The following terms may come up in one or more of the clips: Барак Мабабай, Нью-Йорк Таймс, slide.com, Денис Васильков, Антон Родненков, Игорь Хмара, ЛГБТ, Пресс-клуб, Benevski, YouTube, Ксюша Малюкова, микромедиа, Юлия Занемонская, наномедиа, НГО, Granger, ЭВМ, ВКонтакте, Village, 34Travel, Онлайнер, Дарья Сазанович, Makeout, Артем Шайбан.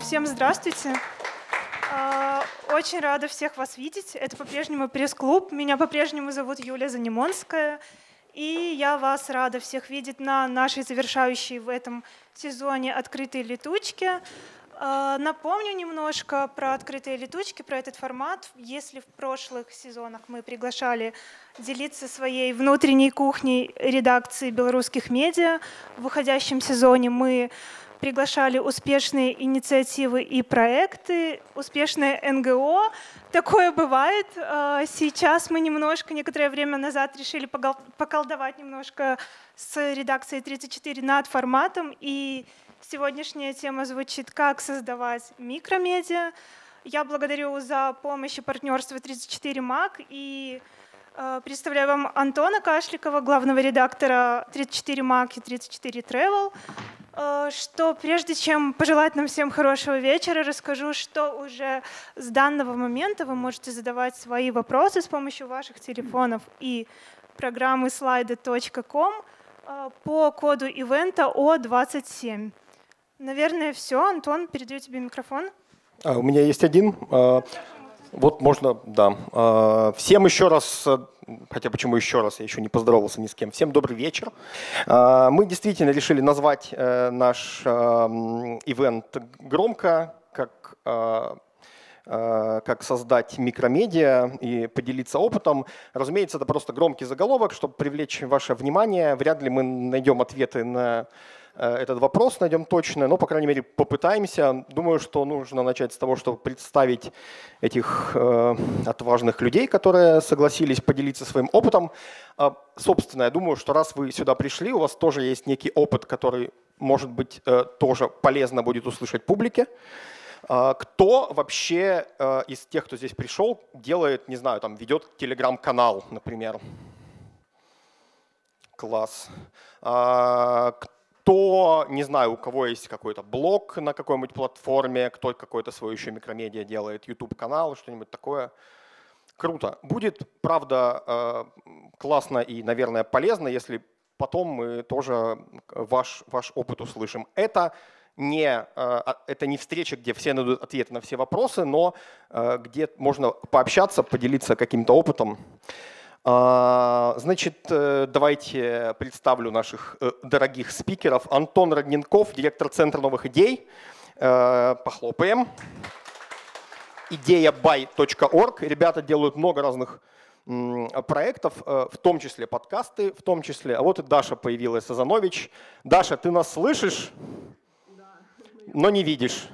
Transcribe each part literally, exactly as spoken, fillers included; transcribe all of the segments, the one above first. Всем здравствуйте. Очень рада всех вас видеть. Это по-прежнему пресс-клуб. Меня по-прежнему зовут Юлия Занемонская. И я вас рада всех видеть на нашей завершающей в этом сезоне открытой летучке. Напомню немножко про открытые летучки, про этот формат. Если в прошлых сезонах мы приглашали делиться своей внутренней кухней редакции белорусских медиа, в выходящем сезоне мы приглашали успешные инициативы и проекты, успешные эн гэ о. Такое бывает. Сейчас мы немножко, некоторое время назад, решили поколдовать немножко с редакцией тридцать четыре над форматом. И сегодняшняя тема звучит «Как создавать микромедиа». Я благодарю за помощь и партнерство тридцать четыре мак и представляю вам Антона Кашликова, главного редактора тридцать четыре мак и тридцать четыре трэвел. Что прежде чем пожелать нам всем хорошего вечера, расскажу, что уже с данного момента вы можете задавать свои вопросы с помощью ваших телефонов и программы слайд точка ком по коду ивента о двадцать семь. Наверное, все. Антон, передаю тебе микрофон. А, у меня есть один. А, вот можно, да. А, всем еще раз... Хотя почему еще раз, я еще не поздоровался ни с кем. Всем добрый вечер. Мы действительно решили назвать наш ивент громко, как, как создать микромедиа и поделиться опытом. Разумеется, это просто громкий заголовок, чтобы привлечь ваше внимание. Вряд ли мы найдем ответы на этот вопрос, найдем точно, но, по крайней мере, попытаемся. Думаю, что нужно начать с того, чтобы представить этих э, отважных людей, которые согласились поделиться своим опытом. Э, собственно, я думаю, что раз вы сюда пришли, у вас тоже есть некий опыт, который, может быть, э, тоже полезно будет услышать публике. Э, кто вообще э, из тех, кто здесь пришел, делает, не знаю, там, ведет телеграм-канал, например? Класс. Э, Кто, не знаю, у кого есть какой-то блог на какой-нибудь платформе, кто какой-то свой еще микромедиа делает, ютуб-канал, что-нибудь такое. Круто. Будет, правда, классно и, наверное, полезно, если потом мы тоже ваш, ваш опыт услышим. Это не, это не встреча, где все найдут ответы на все вопросы, но где можно пообщаться, поделиться каким-то опытом. Значит, давайте представлю наших дорогих спикеров. Антон Родненков, директор Центра новых идей. Похлопаем. Идеябай точка орг. Ребята делают много разных проектов, в том числе подкасты, в том числе… А вот и Даша появилась, Сазанович. Даша, ты нас слышишь, но не видишь.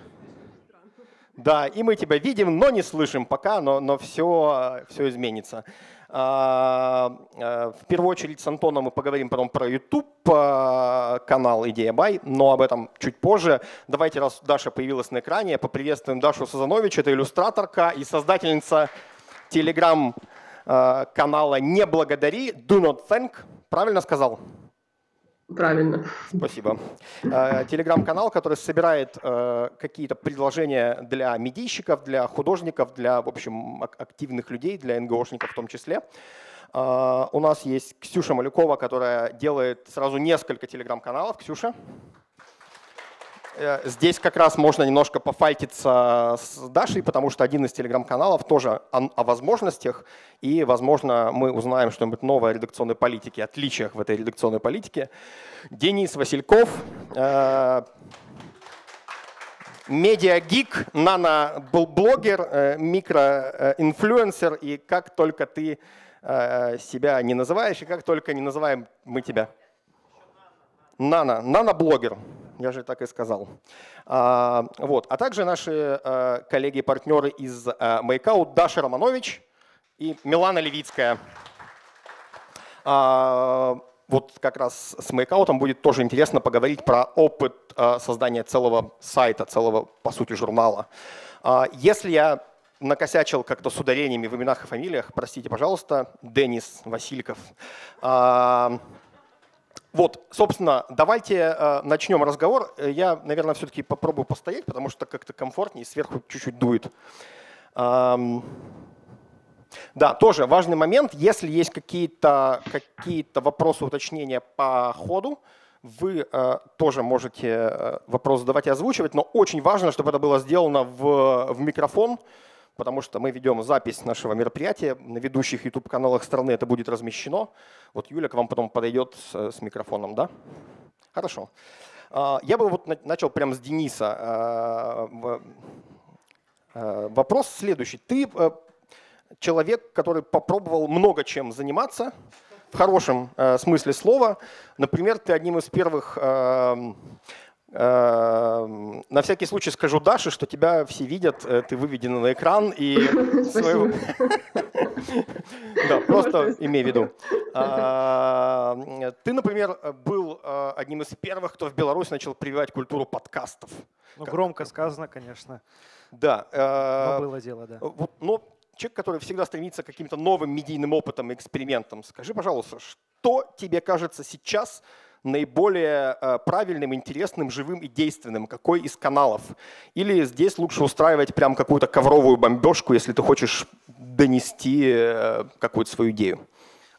Да, и мы тебя видим, но не слышим пока, но, но все, все изменится. В первую очередь с Антоном мы поговорим потом про ютуб-канал Идеябай, но об этом чуть позже. Давайте, раз Даша появилась на экране, поприветствуем Дашу Сазанович. Это иллюстраторка и создательница телеграм-канала «Не благодари», «Do not thank». Правильно сказал? Правильно. Спасибо. Телеграм-канал, который собирает какие-то предложения для медийщиков, для художников, для, в общем, активных людей, для эн гэ о шников в том числе. У нас есть Ксюша Малюкова, которая делает сразу несколько телеграм-каналов. Ксюша. Здесь как раз можно немножко пофайтиться с Дашей, потому что один из телеграм-каналов тоже о, о возможностях, и, возможно, мы узнаем что-нибудь новое о редакционной политике, отличиях в этой редакционной политике. Денис Васильков, э, медиагик, нано-блогер, э, микроинфлюенсер, и как только ты э, себя не называешь, и как только не называем мы тебя. Нано, нано-блогер. Я же так и сказал. А, вот. а также наши а, коллеги-партнеры из а, Makeout, Даша Романович и Милана Левицкая. А, вот как раз с Makeout будет тоже интересно поговорить про опыт а, создания целого сайта, целого, по сути, журнала. А, если я накосячил как-то с ударениями в именах и фамилиях, простите, пожалуйста, Денис Васильков. А, Вот, собственно, давайте э, начнем разговор. Я, наверное, все-таки попробую постоять, потому что как-то комфортнее, сверху чуть-чуть дует. Эм, Да, тоже важный момент. Если есть какие-то какие-то вопросы, уточнения по ходу, вы э, тоже можете вопрос задавать и озвучивать, но очень важно, чтобы это было сделано в, в микрофон, потому что мы ведем запись нашего мероприятия. На ведущих YouTube-каналах страны это будет размещено. Вот Юля к вам потом подойдет с, с микрофоном, да? Хорошо. Э, я бы вот начал прямо с Дениса. Э, э, вопрос следующий. Ты э, человек, который попробовал много чем заниматься, в хорошем э, смысле слова. Например, ты одним из первых, э, э, на всякий случай скажу Даше, что тебя все видят, э, ты выведена на экран. И своего... да, просто имей в виду. А, ты, например, был одним из первых, кто в Беларуси начал прививать культуру подкастов. Ну, как... громко сказано, конечно. Да. Э, но было дело, да. Вот, но... Человек, который всегда стремится к каким-то новым медийным опытам и экспериментам. Скажи, пожалуйста, что тебе кажется сейчас наиболее правильным, интересным, живым и действенным? Какой из каналов? Или здесь лучше устраивать прям какую-то ковровую бомбежку, если ты хочешь донести какую-то свою идею?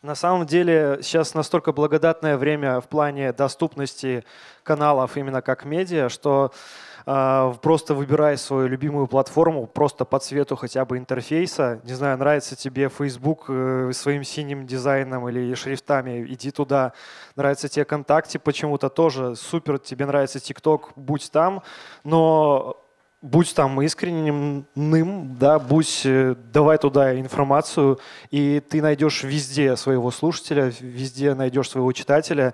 На самом деле сейчас настолько благодатное время в плане доступности каналов именно как медиа, что э, просто выбирай свою любимую платформу, просто по цвету хотя бы интерфейса. Не знаю, нравится тебе Facebook э, своим синим дизайном или шрифтами, иди туда. Нравится тебе ВКонтакте почему-то тоже, супер, тебе нравится TikTok, будь там, но… Будь там искренним, да, будь, давай туда информацию, и ты найдешь везде своего слушателя, везде найдешь своего читателя.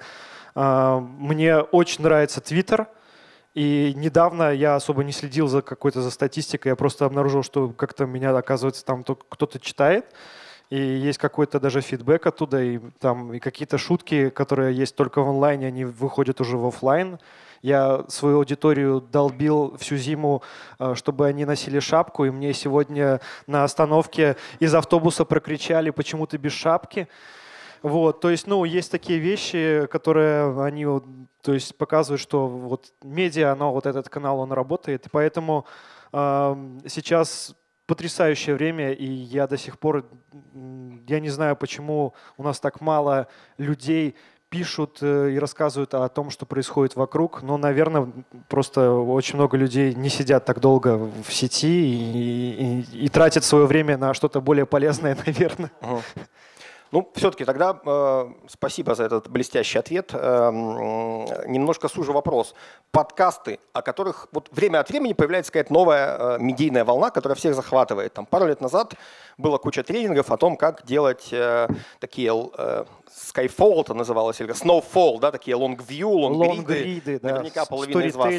Мне очень нравится Twitter, и недавно я особо не следил за какой-то за статистикой, я просто обнаружил, что как-то меня, оказывается, там кто-то читает, и есть какой-то даже фидбэк оттуда, и, там, и какие-то шутки, которые есть только в онлайне, они выходят уже в офлайн. Я свою аудиторию долбил всю зиму, чтобы они носили шапку, и мне сегодня на остановке из автобуса прокричали, почему ты без шапки. Вот, то есть, ну, есть такие вещи, которые они, то есть, показывают, что вот медиа, оно, вот этот канал, он работает, и поэтому э, сейчас потрясающее время, и я до сих пор, я не знаю, почему у нас так мало людей пишут и рассказывают о том, что происходит вокруг. Но, наверное, просто очень много людей не сидят так долго в сети и, и, и тратят свое время на что-то более полезное, наверное. Угу. Ну, все-таки тогда э, спасибо за этот блестящий ответ. Э, немножко сужу вопрос. Подкасты, о которых вот время от времени появляется какая-то новая э, медийная волна, которая всех захватывает. Там пару лет назад была куча тренингов о том, как делать э, такие... Э, Skyfall это называлось, или Snowfall, да, такие long-view, long-гриды, да. Наверняка половина из вас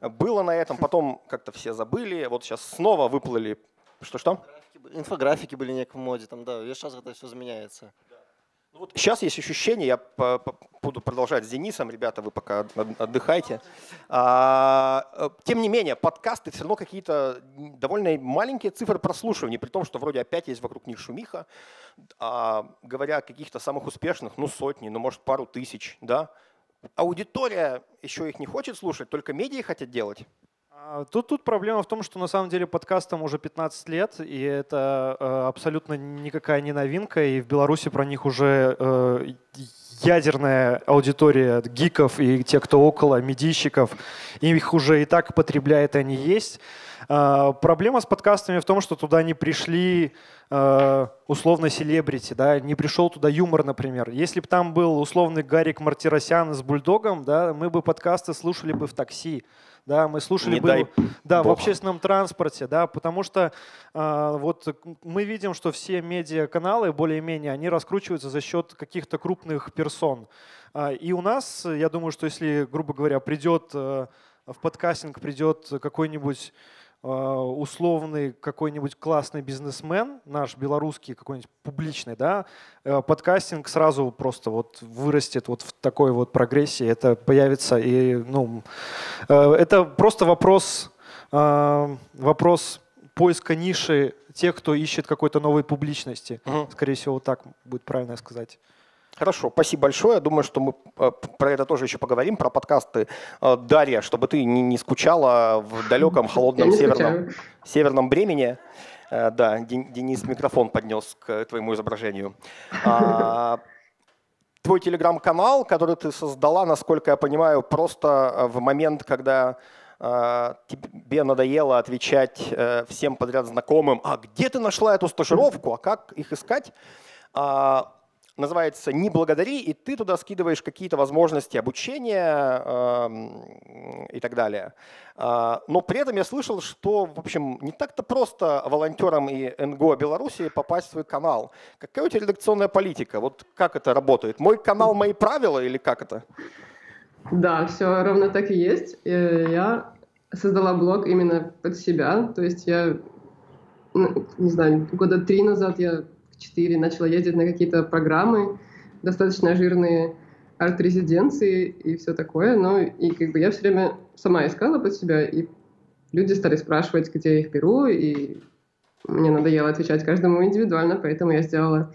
было на этом, потом как-то все забыли, вот сейчас снова выплыли, что-что? Инфографики были не в моде, там, да, сейчас это все заменяется. Вот сейчас есть ощущение, я по, по, буду продолжать с Денисом, ребята, вы пока отдыхайте. А, тем не менее, подкасты все равно какие-то довольно маленькие цифры прослушиваний, при том, что вроде опять есть вокруг них шумиха. А, говоря о каких-то самых успешных, ну сотни, ну может пару тысяч, да. Аудитория еще их не хочет слушать, только медиа хотят делать. Тут, тут проблема в том, что на самом деле подкастам уже пятнадцать лет, и это э, абсолютно никакая не новинка, и в Беларуси про них уже э, ядерная аудитория гиков и тех, кто около, медийщиков, их уже и так потребляет, они есть. Э, проблема с подкастами в том, что туда не пришли э, условно селебрити, да, не пришел туда юмор, например. Если бы там был условный Гарик Мартиросян с Бульдогом, да, мы бы подкасты слушали бы в такси. Да, мы слушали бы, да, в общественном транспорте, да, потому что э, вот мы видим, что все медиаканалы более-менее они раскручиваются за счет каких-то крупных персон. Э, и у нас, я думаю, что если, грубо говоря, придет э, в подкастинг придет какой-нибудь э, условный, какой-нибудь классный бизнесмен, наш белорусский, какой-нибудь публичный, да, э, подкастинг сразу просто вот вырастет вот в такой вот прогрессии, это появится и, ну, э, это просто вопрос, э, вопрос поиска ниши тех, кто ищет какой-то новой публичности. Угу. Скорее всего, так будет правильно сказать. Хорошо, спасибо большое. Я думаю, что мы про это тоже еще поговорим, про подкасты. Дарья, чтобы ты не скучала в далеком, холодном северном, северном Бремене. Да, Денис микрофон поднес к твоему изображению. Твой телеграм-канал, который ты создала, насколько я понимаю, просто в момент, когда тебе надоело отвечать всем подряд знакомым, а где ты нашла эту стажировку, а как их искать, называется «Не благодари», и ты туда скидываешь какие-то возможности обучения э, и так далее. Э, но при этом я слышал, что, в общем, не так-то просто волонтерам и НГО Беларуси попасть в свой канал. Какая у тебя редакционная политика? Вот как это работает? Мой канал, мои правила или как это? Да, все ровно так и есть. Я создала блог именно под себя. То есть я, не знаю, года три назад я... четыре, начала ездить на какие-то программы, достаточно жирные арт-резиденции и все такое. Ну, и как бы я все время сама искала под себя, и люди стали спрашивать, где я их беру, и мне надоело отвечать каждому индивидуально, поэтому я сделала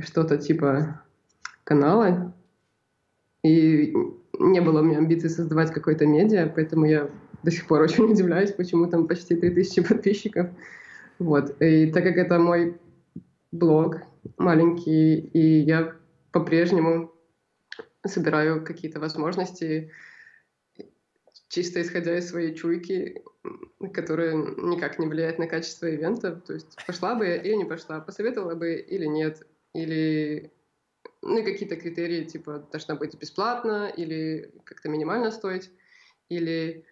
что-то типа канала. И не было у меня амбиций создавать какой-то медиа, поэтому я до сих пор очень удивляюсь, почему там почти три тысячи подписчиков. Вот. И так как это мой блог маленький, и я по-прежнему собираю какие-то возможности, чисто исходя из своей чуйки, которая никак не влияет на качество ивента. То есть пошла бы я или не пошла, посоветовала бы или нет, или ну, какие-то критерии, типа должна быть бесплатно, или как-то минимально стоить, или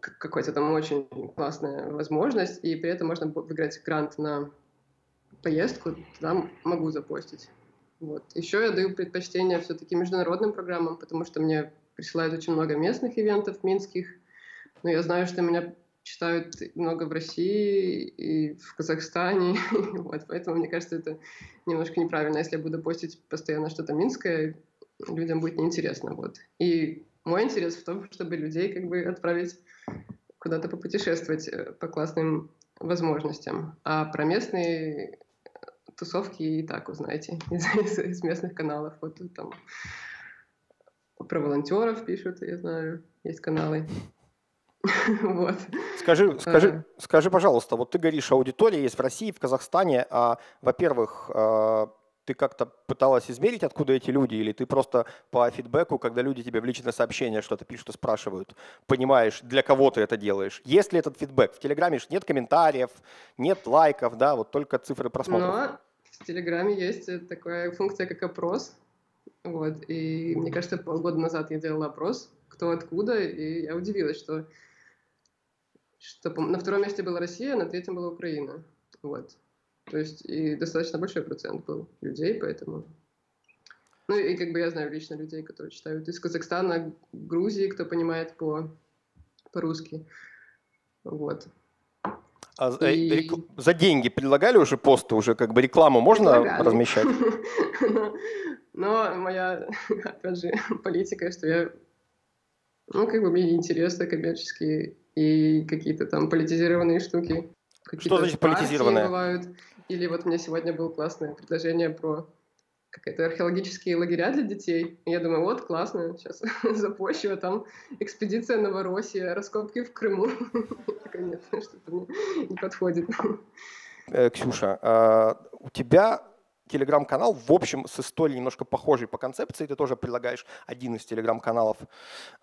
какая-то там очень классная возможность, и при этом можно выиграть грант на поездку, туда могу запостить. Вот. Еще я даю предпочтение все-таки международным программам, потому что мне присылают очень много местных ивентов минских, но я знаю, что меня читают много в России и в Казахстане, вот. Поэтому мне кажется, это немножко неправильно, если я буду постить постоянно что-то минское, людям будет неинтересно. Вот. И мой интерес в том, чтобы людей как бы отправить куда-то попутешествовать по классным возможностям. А про местные тусовки и так узнаете из, из, из местных каналов. Вот там про волонтеров пишут, я знаю, есть каналы. Вот. Скажи, скажи, а. скажи, пожалуйста, вот ты говоришь, аудитория есть в России, в Казахстане. А, во-первых, а, ты как-то пыталась измерить, откуда эти люди, или ты просто по фидбэку, когда люди тебе в личное сообщение что-то пишут и спрашивают, понимаешь, для кого ты это делаешь? Есть ли этот фидбэк? В Телеграме же нет комментариев, нет лайков, да, вот только цифры просмотров. Но в Телеграме есть такая функция, как опрос. Вот, и мне кажется, полгода назад я делала опрос, кто откуда, и я удивилась, что, что на втором месте была Россия, на третьем была Украина. Вот. То есть и достаточно большой процент был людей, поэтому... Ну и как бы я знаю лично людей, которые читают из Казахстана, Грузии, кто понимает по, по-русски. Вот. А и... рек... За деньги предлагали уже посты, уже как бы рекламу можно предлагали. Размещать? Но моя, опять же, политика, что я... Ну как бы мне интересы коммерческие и какие-то там политизированные штуки. Что значит политизированное? Бывают. Или вот у меня сегодня было классное предложение про какие-то археологические лагеря для детей. И я думаю, вот, классно, сейчас запущу, а там экспедиция Новороссия, раскопки в Крыму. Нет, что-то мне не подходит. Ксюша, у тебя телеграм-канал, в общем, с историей немножко похожей по концепции. Ты тоже предлагаешь один из телеграм-каналов,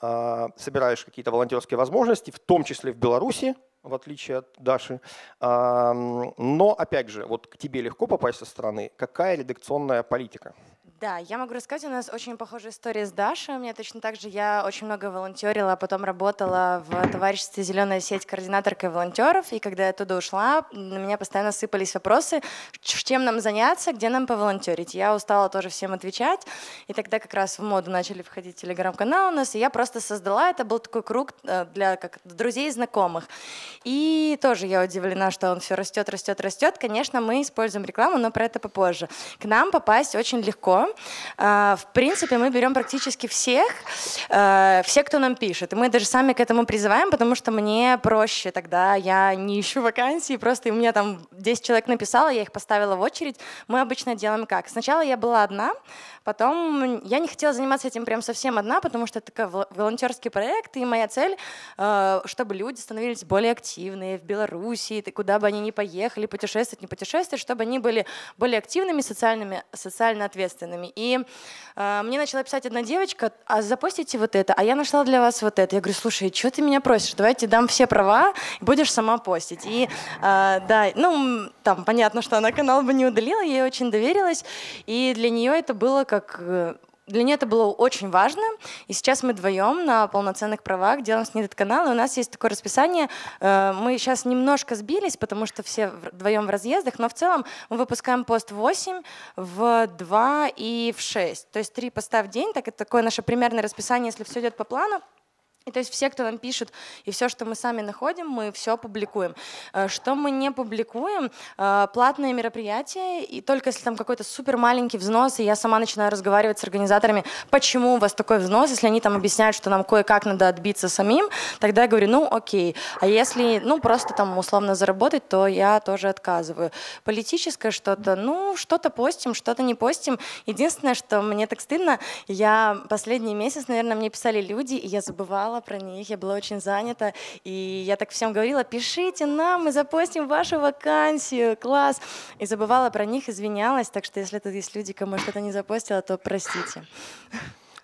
собираешь какие-то волонтерские возможности, в том числе в Беларуси, в отличие от Даши. Но, опять же, вот к тебе легко попасть со стороны. Какая редакционная политика? Да, я могу рассказать, у нас очень похожая история с Дашей. У меня точно так же, я очень много волонтерила, а потом работала в товариществе «Зеленая сеть» координаторкой волонтеров. И когда я оттуда ушла, на меня постоянно сыпались вопросы, чем нам заняться, где нам поволонтерить. Я устала тоже всем отвечать. И тогда как раз в моду начали входить телеграм-канал у нас. И я просто создала, это был такой круг для как, друзей и знакомых. И тоже я удивлена, что он все растет, растет, растет. Конечно, мы используем рекламу, но про это попозже. К нам попасть очень легко. все. В принципе, мы берем практически всех, все, кто нам пишет. И мы даже сами к этому призываем, потому что мне проще тогда, я не ищу вакансии, просто у меня там десять человек написало, я их поставила в очередь. Мы обычно делаем как? Сначала я была одна, потом я не хотела заниматься этим прям совсем одна, потому что это такой волонтерский проект, и моя цель, чтобы люди становились более активные в Беларуси, куда бы они ни поехали, путешествовать, не путешествовать, чтобы они были более активными, социальными, социально ответственными. И э, мне начала писать одна девочка: а запостите вот это, а я нашла для вас вот это. Я говорю: слушай, что ты меня просишь? Давайте дам все права, будешь сама постить. И э, да, ну, там понятно, что она канал бы не удалила, я ей очень доверилась, и для нее это было как... Для нее это было очень важно, и сейчас мы вдвоем на полноценных правах делаем с ней этот канал, и у нас есть такое расписание. Мы сейчас немножко сбились, потому что все вдвоем в разъездах, но в целом мы выпускаем пост в восемь, в два и в шесть, то есть три поста в день, так это такое наше примерное расписание, если все идет по плану. И то есть все, кто нам пишет, и все, что мы сами находим, мы все публикуем. Что мы не публикуем? Платные мероприятия, и только если там какой-то супер маленький взнос, и я сама начинаю разговаривать с организаторами, почему у вас такой взнос, если они там объясняют, что нам кое-как надо отбиться самим, тогда я говорю: ну окей. А если, ну, просто там условно заработать, то я тоже отказываю. Политическое что-то, ну, что-то постим, что-то не постим. Единственное, что мне так стыдно, я последний месяц, наверное, мне писали люди, и я забывала про них, я была очень занята, и я так всем говорила: пишите нам, мы запостим вашу вакансию, класс, и забывала про них, извинялась, так что если тут есть люди, кому что-то не запостила, то простите.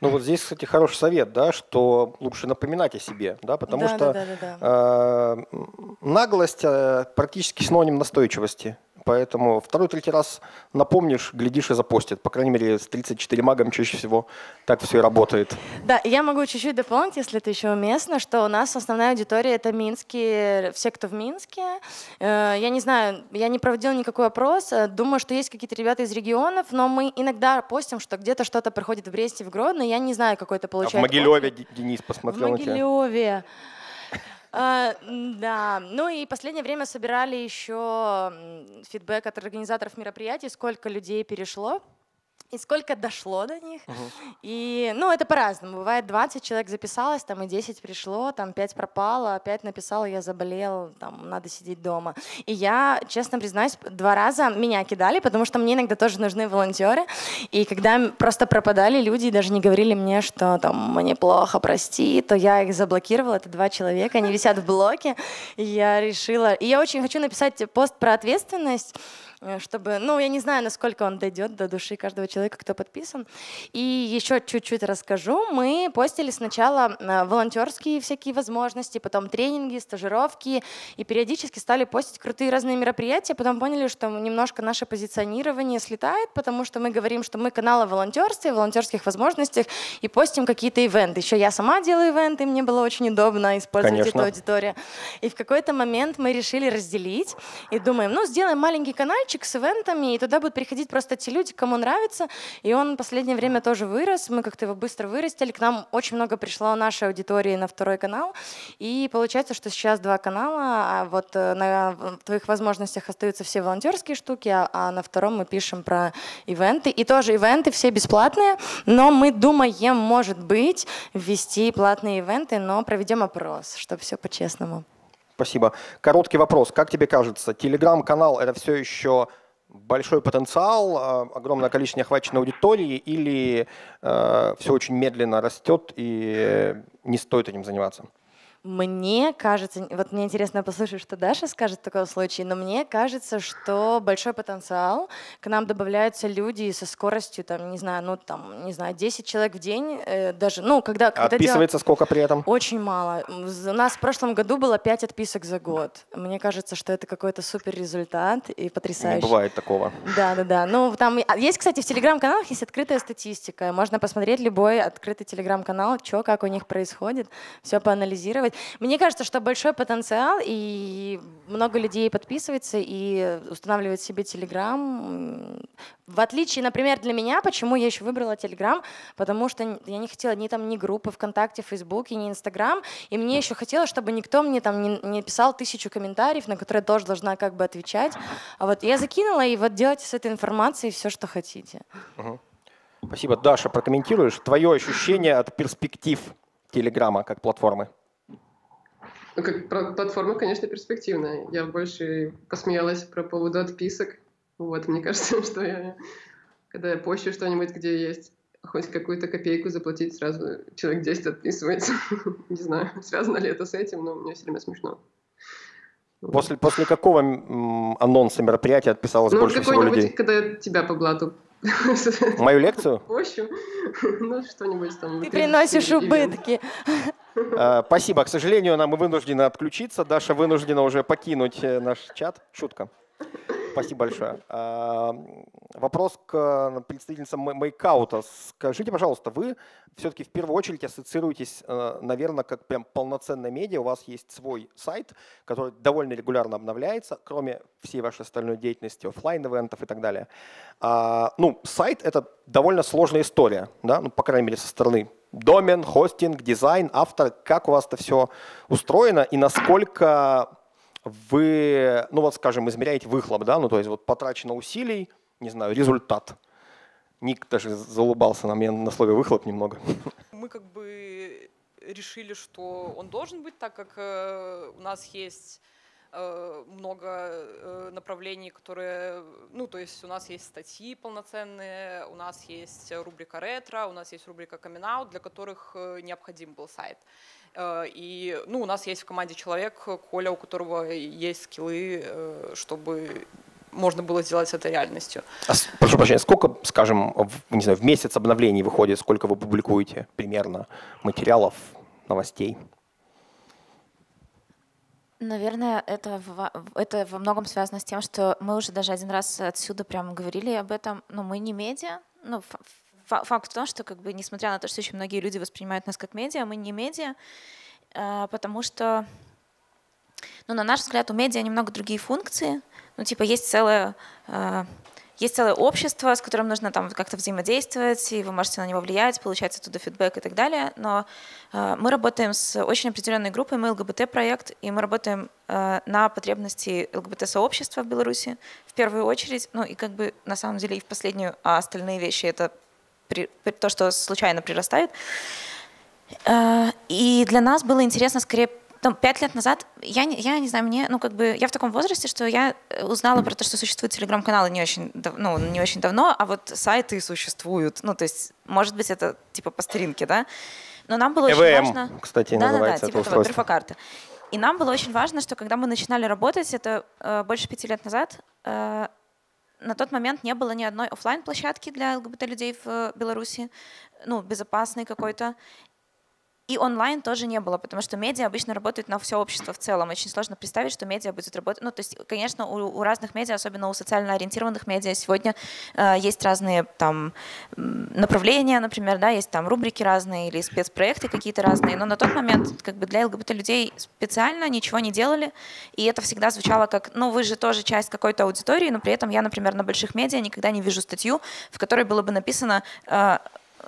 Ну вот здесь, кстати, хороший совет, да, что лучше напоминать о себе, да, потому да, что да, да, да, да. Э, наглость э, практически синоним настойчивости. Поэтому второй-третий раз напомнишь, глядишь, и запостит. По крайней мере, с тридцать четыре магом чаще всего так все и работает. Да, я могу чуть-чуть дополнить, если это еще уместно, что у нас основная аудитория — это минские, все, кто в Минске. Я не знаю, я не проводила никакой опрос. Думаю, что есть какие-то ребята из регионов, но мы иногда постим, что где-то что-то проходит в Бресте, в Гродно, я не знаю, какой это получается. А в Могилеве Денис посмотрел на тебя. В Могилеве. А, да, ну и последнее время собирали еще фидбэк от организаторов мероприятий, сколько людей перешло и сколько дошло до них. Uh-huh. И, ну, это по-разному. Бывает, двадцать человек записалось, там и десять пришло, там пять пропало, опять написала: я заболел, там надо сидеть дома. И я, честно признаюсь, два раза меня кидали, потому что мне иногда тоже нужны волонтеры. И когда просто пропадали люди и даже не говорили мне, что там мне плохо, прости, то я их заблокировала. Это два человека, они висят в блоке. И я решила... И я очень хочу написать пост про ответственность, чтобы, ну, я не знаю, насколько он дойдет до души каждого человека, кто подписан. И еще чуть-чуть расскажу. Мы постили сначала волонтерские всякие возможности, потом тренинги, стажировки, и периодически стали постить крутые разные мероприятия. Потом поняли, что немножко наше позиционирование слетает, потому что мы говорим, что мы канал о волонтерстве, волонтерских возможностях, и постим какие-то ивенты. Еще я сама делаю ивенты, мне было очень удобно использовать [S2] Конечно. [S1] Эту аудиторию. И в какой-то момент мы решили разделить, и думаем: ну, сделаем маленький канальчик с ивентами, и туда будут приходить просто те люди, кому нравится, и он в последнее время тоже вырос, мы как-то его быстро вырастили, к нам очень много пришло нашей аудитории на второй канал, и получается, что сейчас два канала, а вот на твоих возможностях остаются все волонтерские штуки, а на втором мы пишем про ивенты, и тоже ивенты все бесплатные, но мы думаем, может быть, ввести платные ивенты, но проведем опрос, чтобы все по-честному. Спасибо. Короткий вопрос. Как тебе кажется, телеграм-канал — это все еще большой потенциал, огромное количество неохваченной аудитории, или э, все очень медленно растет и не стоит этим заниматься? Мне кажется, вот мне интересно послушать, что Даша скажет в таком случае, но мне кажется, что большой потенциал. К нам добавляются люди со скоростью, там, не знаю, ну, там, не знаю, десять человек в день. Э, даже, ну, когда, когда отписывается дел... сколько при этом? Очень мало. У нас в прошлом году было пять отписок за год. Мне кажется, что это какой-то супер результат и потрясающе. Не бывает такого. Да, да, да. Ну, там есть, кстати, в телеграм-каналах есть открытая статистика. Можно посмотреть любой открытый телеграм-канал, что, как у них происходит, все поанализировать. Мне кажется, что большой потенциал, и много людей подписывается и устанавливает себе Telegram. В отличие, например, для меня, почему я еще выбрала Telegram, потому что я не хотела ни там ни группы ВКонтакте, Фейсбуке, ни Инстаграм, и мне еще хотелось, чтобы никто мне там не, не писал тысячу комментариев, на которые я тоже должна как бы отвечать. А вот я закинула, и вот делайте с этой информацией все, что хотите. Спасибо. Даша, прокомментируешь твое ощущение от перспектив Телеграма как платформы? Ну, как платформа, конечно, перспективная. Я больше посмеялась про поводу отписок. Вот, мне кажется, что я, когда я пощу что-нибудь, где есть хоть какую-то копейку заплатить, сразу человек десять отписывается. Не знаю, связано ли это с этим, но мне все время смешно. После, после какого анонса мероприятия отписалось ну, больше всего людей? Когда тебя по блату. Мою лекцию? Пощу. Ну, что-нибудь там. Ты приносишь убытки. Спасибо. К сожалению, нам мы вынуждены отключиться. Даша вынуждена уже покинуть наш чат. Шутка. Спасибо большое. Вопрос к представительницам Makeout. Скажите, пожалуйста, вы все-таки в первую очередь ассоциируетесь, наверное, как прям полноценное медиа. У вас есть свой сайт, который довольно регулярно обновляется, кроме всей вашей остальной деятельности, офлайн-эвентов и так далее. Ну, сайт — это довольно сложная история, да? Ну, по крайней мере, со стороны. Домен, хостинг, дизайн, автор. Как у вас это все устроено и насколько вы, ну вот скажем, измеряете выхлоп, да, ну то есть вот потрачено усилий, не знаю, результат. Ник даже заулыбался на меня на слове «выхлоп» немного. Мы как бы решили, что он должен быть, так как у нас есть много направлений, которые, ну то есть у нас есть статьи полноценные, у нас есть рубрика «Ретро», у нас есть рубрика «Камин-аут», для которых необходим был сайт. И ну, у нас есть в команде человек, Коля, у которого есть скиллы, чтобы можно было сделать это реальностью. А, прошу прощения, сколько, скажем, в, не знаю, в месяц обновлений выходит, сколько вы публикуете примерно материалов, новостей? Наверное, это, в, это во многом связано с тем, что мы уже даже один раз отсюда прямо говорили об этом, но мы не медиа, ну, факт в том, что, как бы, несмотря на то, что очень многие люди воспринимают нас как медиа, мы не медиа, потому что, ну, на наш взгляд, у медиа немного другие функции. Ну, типа, есть целое, есть целое общество, с которым нужно там как-то взаимодействовать, и вы можете на него влиять, получать оттуда фидбэк и так далее. Но мы работаем с очень определенной группой, мы ЛГБТ-проект, и мы работаем на потребности ЛГБТ-сообщества в Беларуси в первую очередь, ну, и, как бы, на самом деле, и в последнюю, а остальные вещи — это то, что случайно прирастает. И для нас было интересно скорее, там, пять лет назад, я, я не знаю, мне, ну, как бы, я в таком возрасте, что я узнала про то, что существуют телеграм-каналы не очень, ну, не очень давно, а вот сайты существуют. Ну, то есть, может быть, это типа по старинке, да? Но нам было очень важно… ЭВМ, кстати, называется это устройство. Да-да-да, типа перфокарты. И нам было очень важно, что когда мы начинали работать, это э, больше пяти лет назад, э, на тот момент не было ни одной офлайн-площадки для ЛГБТ-людей в Беларуси, ну, безопасной какой-то. И онлайн тоже не было, потому что медиа обычно работают на все общество в целом. Очень сложно представить, что медиа будет работать. Ну, то есть, конечно, у, у разных медиа, особенно у социально ориентированных медиа, сегодня э, есть разные там направления, например, да, есть там рубрики разные или спецпроекты какие-то разные. Но на тот момент, как бы, для ЛГБТ-людей специально ничего не делали. И это всегда звучало как: ну, вы же тоже часть какой-то аудитории, но при этом я, например, на больших медиа никогда не вижу статью, в которой было бы написано. Э,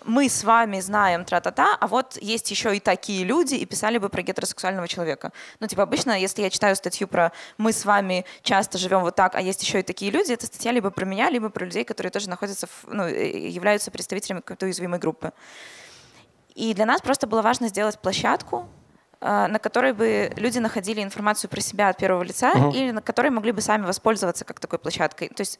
Мы с вами знаем тра-та-та, а вот есть еще и такие люди, и писали бы про гетеросексуального человека. Ну, типа, обычно, если я читаю статью про «мы с вами часто живем вот так, а есть еще и такие люди», эта статья либо про меня, либо про людей, которые тоже находятся, в, ну, являются представителями какой-то уязвимой группы. И для нас просто было важно сделать площадку, на которой бы люди находили информацию про себя от первого лица, угу. или на которой могли бы сами воспользоваться как такой площадкой. То есть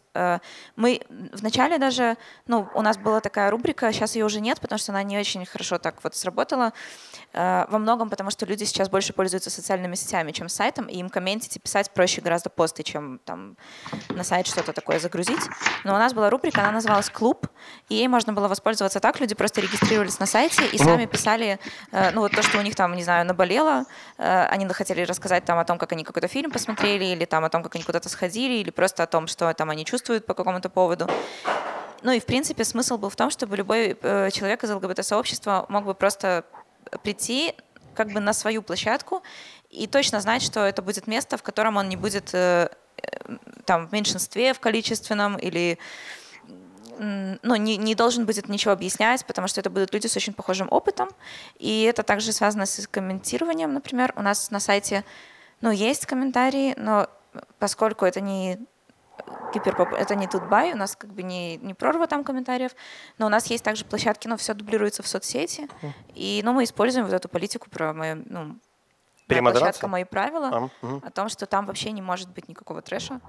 мы вначале даже, ну, у нас была такая рубрика, сейчас ее уже нет, потому что она не очень хорошо так вот сработала, во многом потому, что люди сейчас больше пользуются социальными сетями, чем сайтом, и им комментить и писать проще гораздо посты, чем там на сайт что-то такое загрузить. Но у нас была рубрика, она называлась «Клуб», и ей можно было воспользоваться так, люди просто регистрировались на сайте и угу. сами писали, ну, вот то, что у них там, не знаю, наболело, они хотели рассказать там о том, как они какой-то фильм посмотрели, или там о том, как они куда-то сходили, или просто о том, что там они чувствуют по какому-то поводу. Ну и в принципе смысл был в том, чтобы любой человек из ЛГБТ-сообщества мог бы просто прийти как бы на свою площадку и точно знать, что это будет место, в котором он не будет там в меньшинстве, в количественном, или ну, не, не должен будет ничего объяснять, потому что это будут люди с очень похожим опытом. И это также связано с комментированием, например. У нас на сайте, ну, есть комментарии, но поскольку это не гиперпоп... это не Тут.бай, у нас как бы не, не прорва там комментариев, но у нас есть также площадки, но все дублируется в соцсети, и, ну, мы используем вот эту политику про мою, ну, площадка «Мои правила», а, угу. о том, что там вообще не может быть никакого трэша.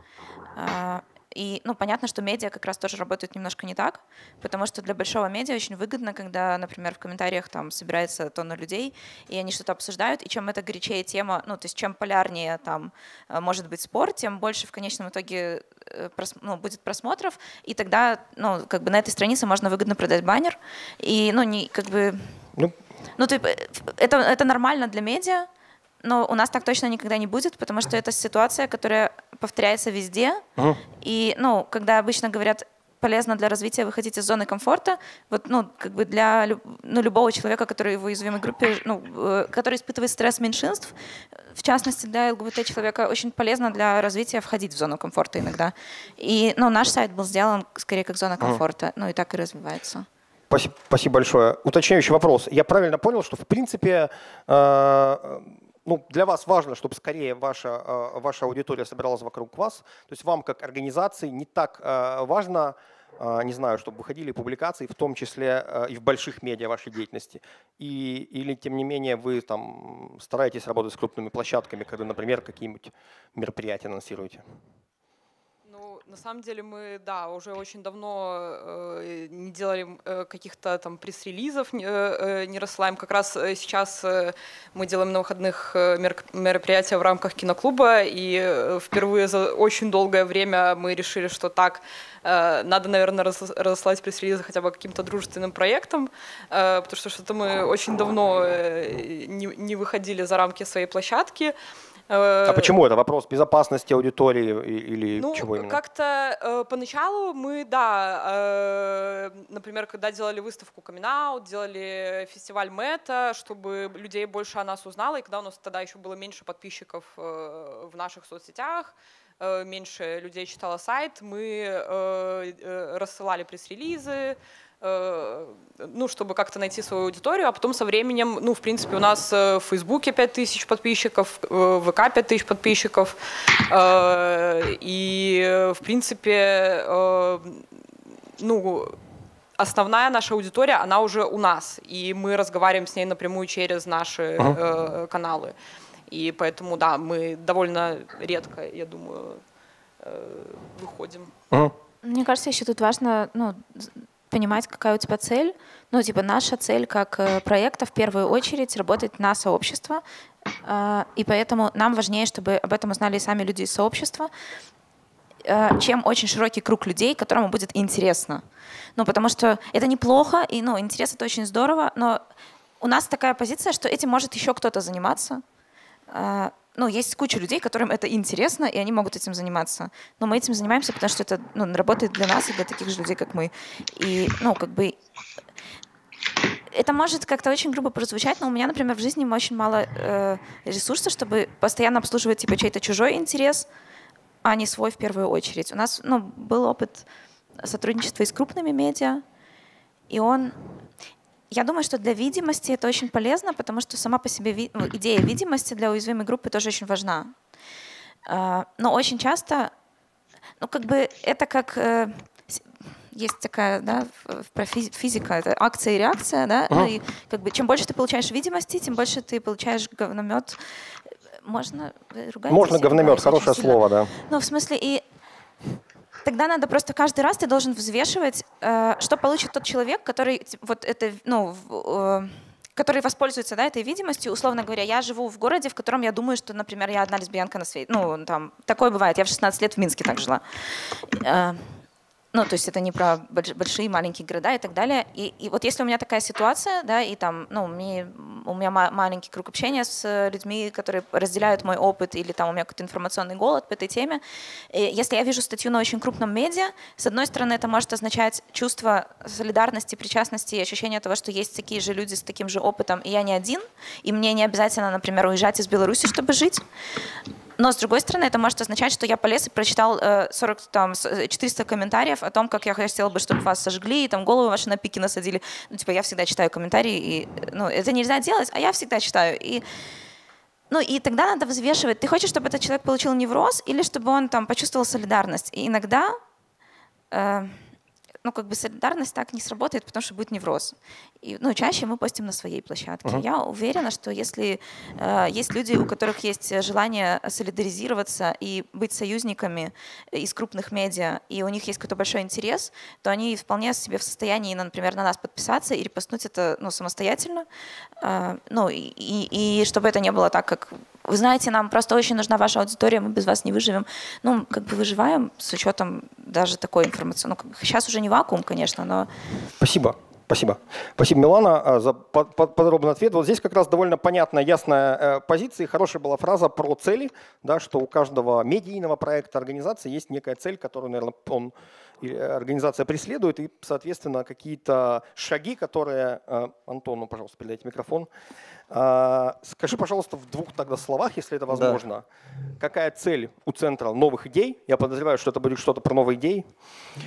И, ну, понятно, что медиа как раз тоже работают немножко не так, потому что для большого медиа очень выгодно, когда, например, в комментариях там собирается тонна людей, и они что-то обсуждают, и чем это горячее тема, ну, то есть чем полярнее там может быть спор, тем больше в конечном итоге прос, ну, будет просмотров, и тогда, ну, как бы на этой странице можно выгодно продать баннер, и, ну, не, как бы, ну, ну ты, это, это нормально для медиа, но у нас так точно никогда не будет, потому что это ситуация, которая повторяется везде. Uh-huh. И, ну, когда обычно говорят, полезно для развития выходить из зоны комфорта, вот, ну, как бы для ну, любого человека, который в уязвимой группе, ну, который испытывает стресс меньшинств, в частности, для ЛГБТ-человека очень полезно для развития входить в зону комфорта иногда. И, ну, наш сайт был сделан скорее как зона комфорта, uh-huh. ну, и так и развивается. Спасибо, спасибо большое. Уточняющий вопрос. Я правильно понял, что, в принципе, э- Ну, для вас важно, чтобы скорее ваша, ваша аудитория собиралась вокруг вас. То есть вам, как организации, не так важно, не знаю, чтобы выходили публикации, в том числе и в больших медиа вашей деятельности. И, или, тем не менее, вы там стараетесь работать с крупными площадками, когда, например, какие-нибудь мероприятия анонсируете? На самом деле мы, да, уже очень давно э, не делали э, каких-то там пресс-релизов, не, э, не рассылаем. Как раз сейчас э, мы делаем на выходных мероприятия в рамках киноклуба, и впервые за очень долгое время мы решили, что так, э, надо, наверное, рассылать пресс-релизы хотя бы каким-то дружественным проектам, э, потому что что-то мы очень давно э, не, не выходили за рамки своей площадки. А почему это? Вопрос безопасности аудитории или ну, чего именно? Ну, как-то э, поначалу мы, да, э, например, когда делали выставку Coming Out, делали фестиваль Мэта, чтобы людей больше о нас узнало, и когда у нас тогда еще было меньше подписчиков э, в наших соцсетях, э, меньше людей читало сайт, мы э, э, рассылали пресс-релизы, ну, чтобы как-то найти свою аудиторию, а потом со временем, ну, в принципе, у нас в Фейсбуке пять тысяч подписчиков, в ВК пять тысяч подписчиков, и, в принципе, ну, основная наша аудитория, она уже у нас, и мы разговариваем с ней напрямую через наши uh-huh. каналы, и поэтому, да, мы довольно редко, я думаю, выходим. Uh-huh. Мне кажется, еще тут важно, ну, понимать, какая у тебя цель. Ну, типа, наша цель как проекта в первую очередь работать на сообщество, и поэтому нам важнее, чтобы об этом узнали и сами люди из сообщества, чем очень широкий круг людей, которому будет интересно. Ну, потому что это неплохо, и, ну, интерес — это очень здорово, но у нас такая позиция, что этим может еще кто-то заниматься. Ну, есть куча людей, которым это интересно, и они могут этим заниматься. Но мы этим занимаемся, потому что это, ну, работает для нас и для таких же людей, как мы. И, ну, как бы... Это может как-то очень грубо прозвучать, но у меня, например, в жизни очень мало э, ресурсов, чтобы постоянно обслуживать типа чей-то чужой интерес, а не свой в первую очередь. У нас, ну, был опыт сотрудничества и с крупными медиа, и он... Я думаю, что для видимости это очень полезно, потому что сама по себе ви- идея видимости для уязвимой группы тоже очень важна. Но очень часто, ну, как бы это как есть такая, да, физика, это акция и реакция, да. Ну, и как бы чем больше ты получаешь видимости, тем больше ты получаешь говномет. Можно ругать? Можно говномет, хорошее слово, да. Ну, в смысле, и тогда надо просто каждый раз ты должен взвешивать, что получит тот человек, который, вот это, ну, который воспользуется, да, этой видимостью. Условно говоря, я живу в городе, в котором я думаю, что, например, я одна лесбиянка на свете. Ну, там, такое бывает. Я в шестнадцать лет в Минске так жила. Ну, то есть это не про большие, маленькие города и так далее. И, и вот если у меня такая ситуация, да, и там, ну, мне, у меня ма- маленький круг общения с людьми, которые разделяют мой опыт, или там у меня какой-то информационный голод по этой теме, и если я вижу статью на очень крупном медиа, с одной стороны, это может означать чувство солидарности, причастности и ощущение того, что есть такие же люди с таким же опытом, и я не один, и мне не обязательно, например, уезжать из Беларуси, чтобы жить. Но, с другой стороны, это может означать, что я полез и прочитал сорок, там, четыреста комментариев о том, как я хотела бы, чтобы вас сожгли, и там голову ваши на пики насадили. Ну, типа, я всегда читаю комментарии, и, ну, это нельзя делать, а я всегда читаю. И Ну и тогда надо взвешивать, ты хочешь, чтобы этот человек получил невроз или чтобы он там почувствовал солидарность. И иногда э, ну, как бы солидарность так не сработает, потому что будет невроз. И, ну, чаще мы постим на своей площадке. Uh-huh. Я уверена, что если э, есть люди, у которых есть желание солидаризироваться и быть союзниками из крупных медиа, и у них есть какой-то большой интерес, то они вполне себе в состоянии, например, на нас подписаться и репостнуть это ну, самостоятельно. Э, ну, и, и, и чтобы это не было так, как… Вы знаете, нам просто очень нужна ваша аудитория, мы без вас не выживем. Ну, как бы выживаем с учетом даже такой информации. Ну, сейчас уже не вакуум, конечно, но… Спасибо. Спасибо. Спасибо, Милана, за подробный ответ. Вот здесь как раз довольно понятная, ясная позиция. Хорошая была фраза про цели, да, что у каждого медийного проекта организации есть некая цель, которую, наверное, он, организация преследует, и, соответственно, какие-то шаги, которые… Антону, пожалуйста, передайте микрофон. Скажи, пожалуйста, в двух тогда словах, если это возможно, да. Какая цель у центра новых идей? Я подозреваю, что это будет что-то про новые идеи.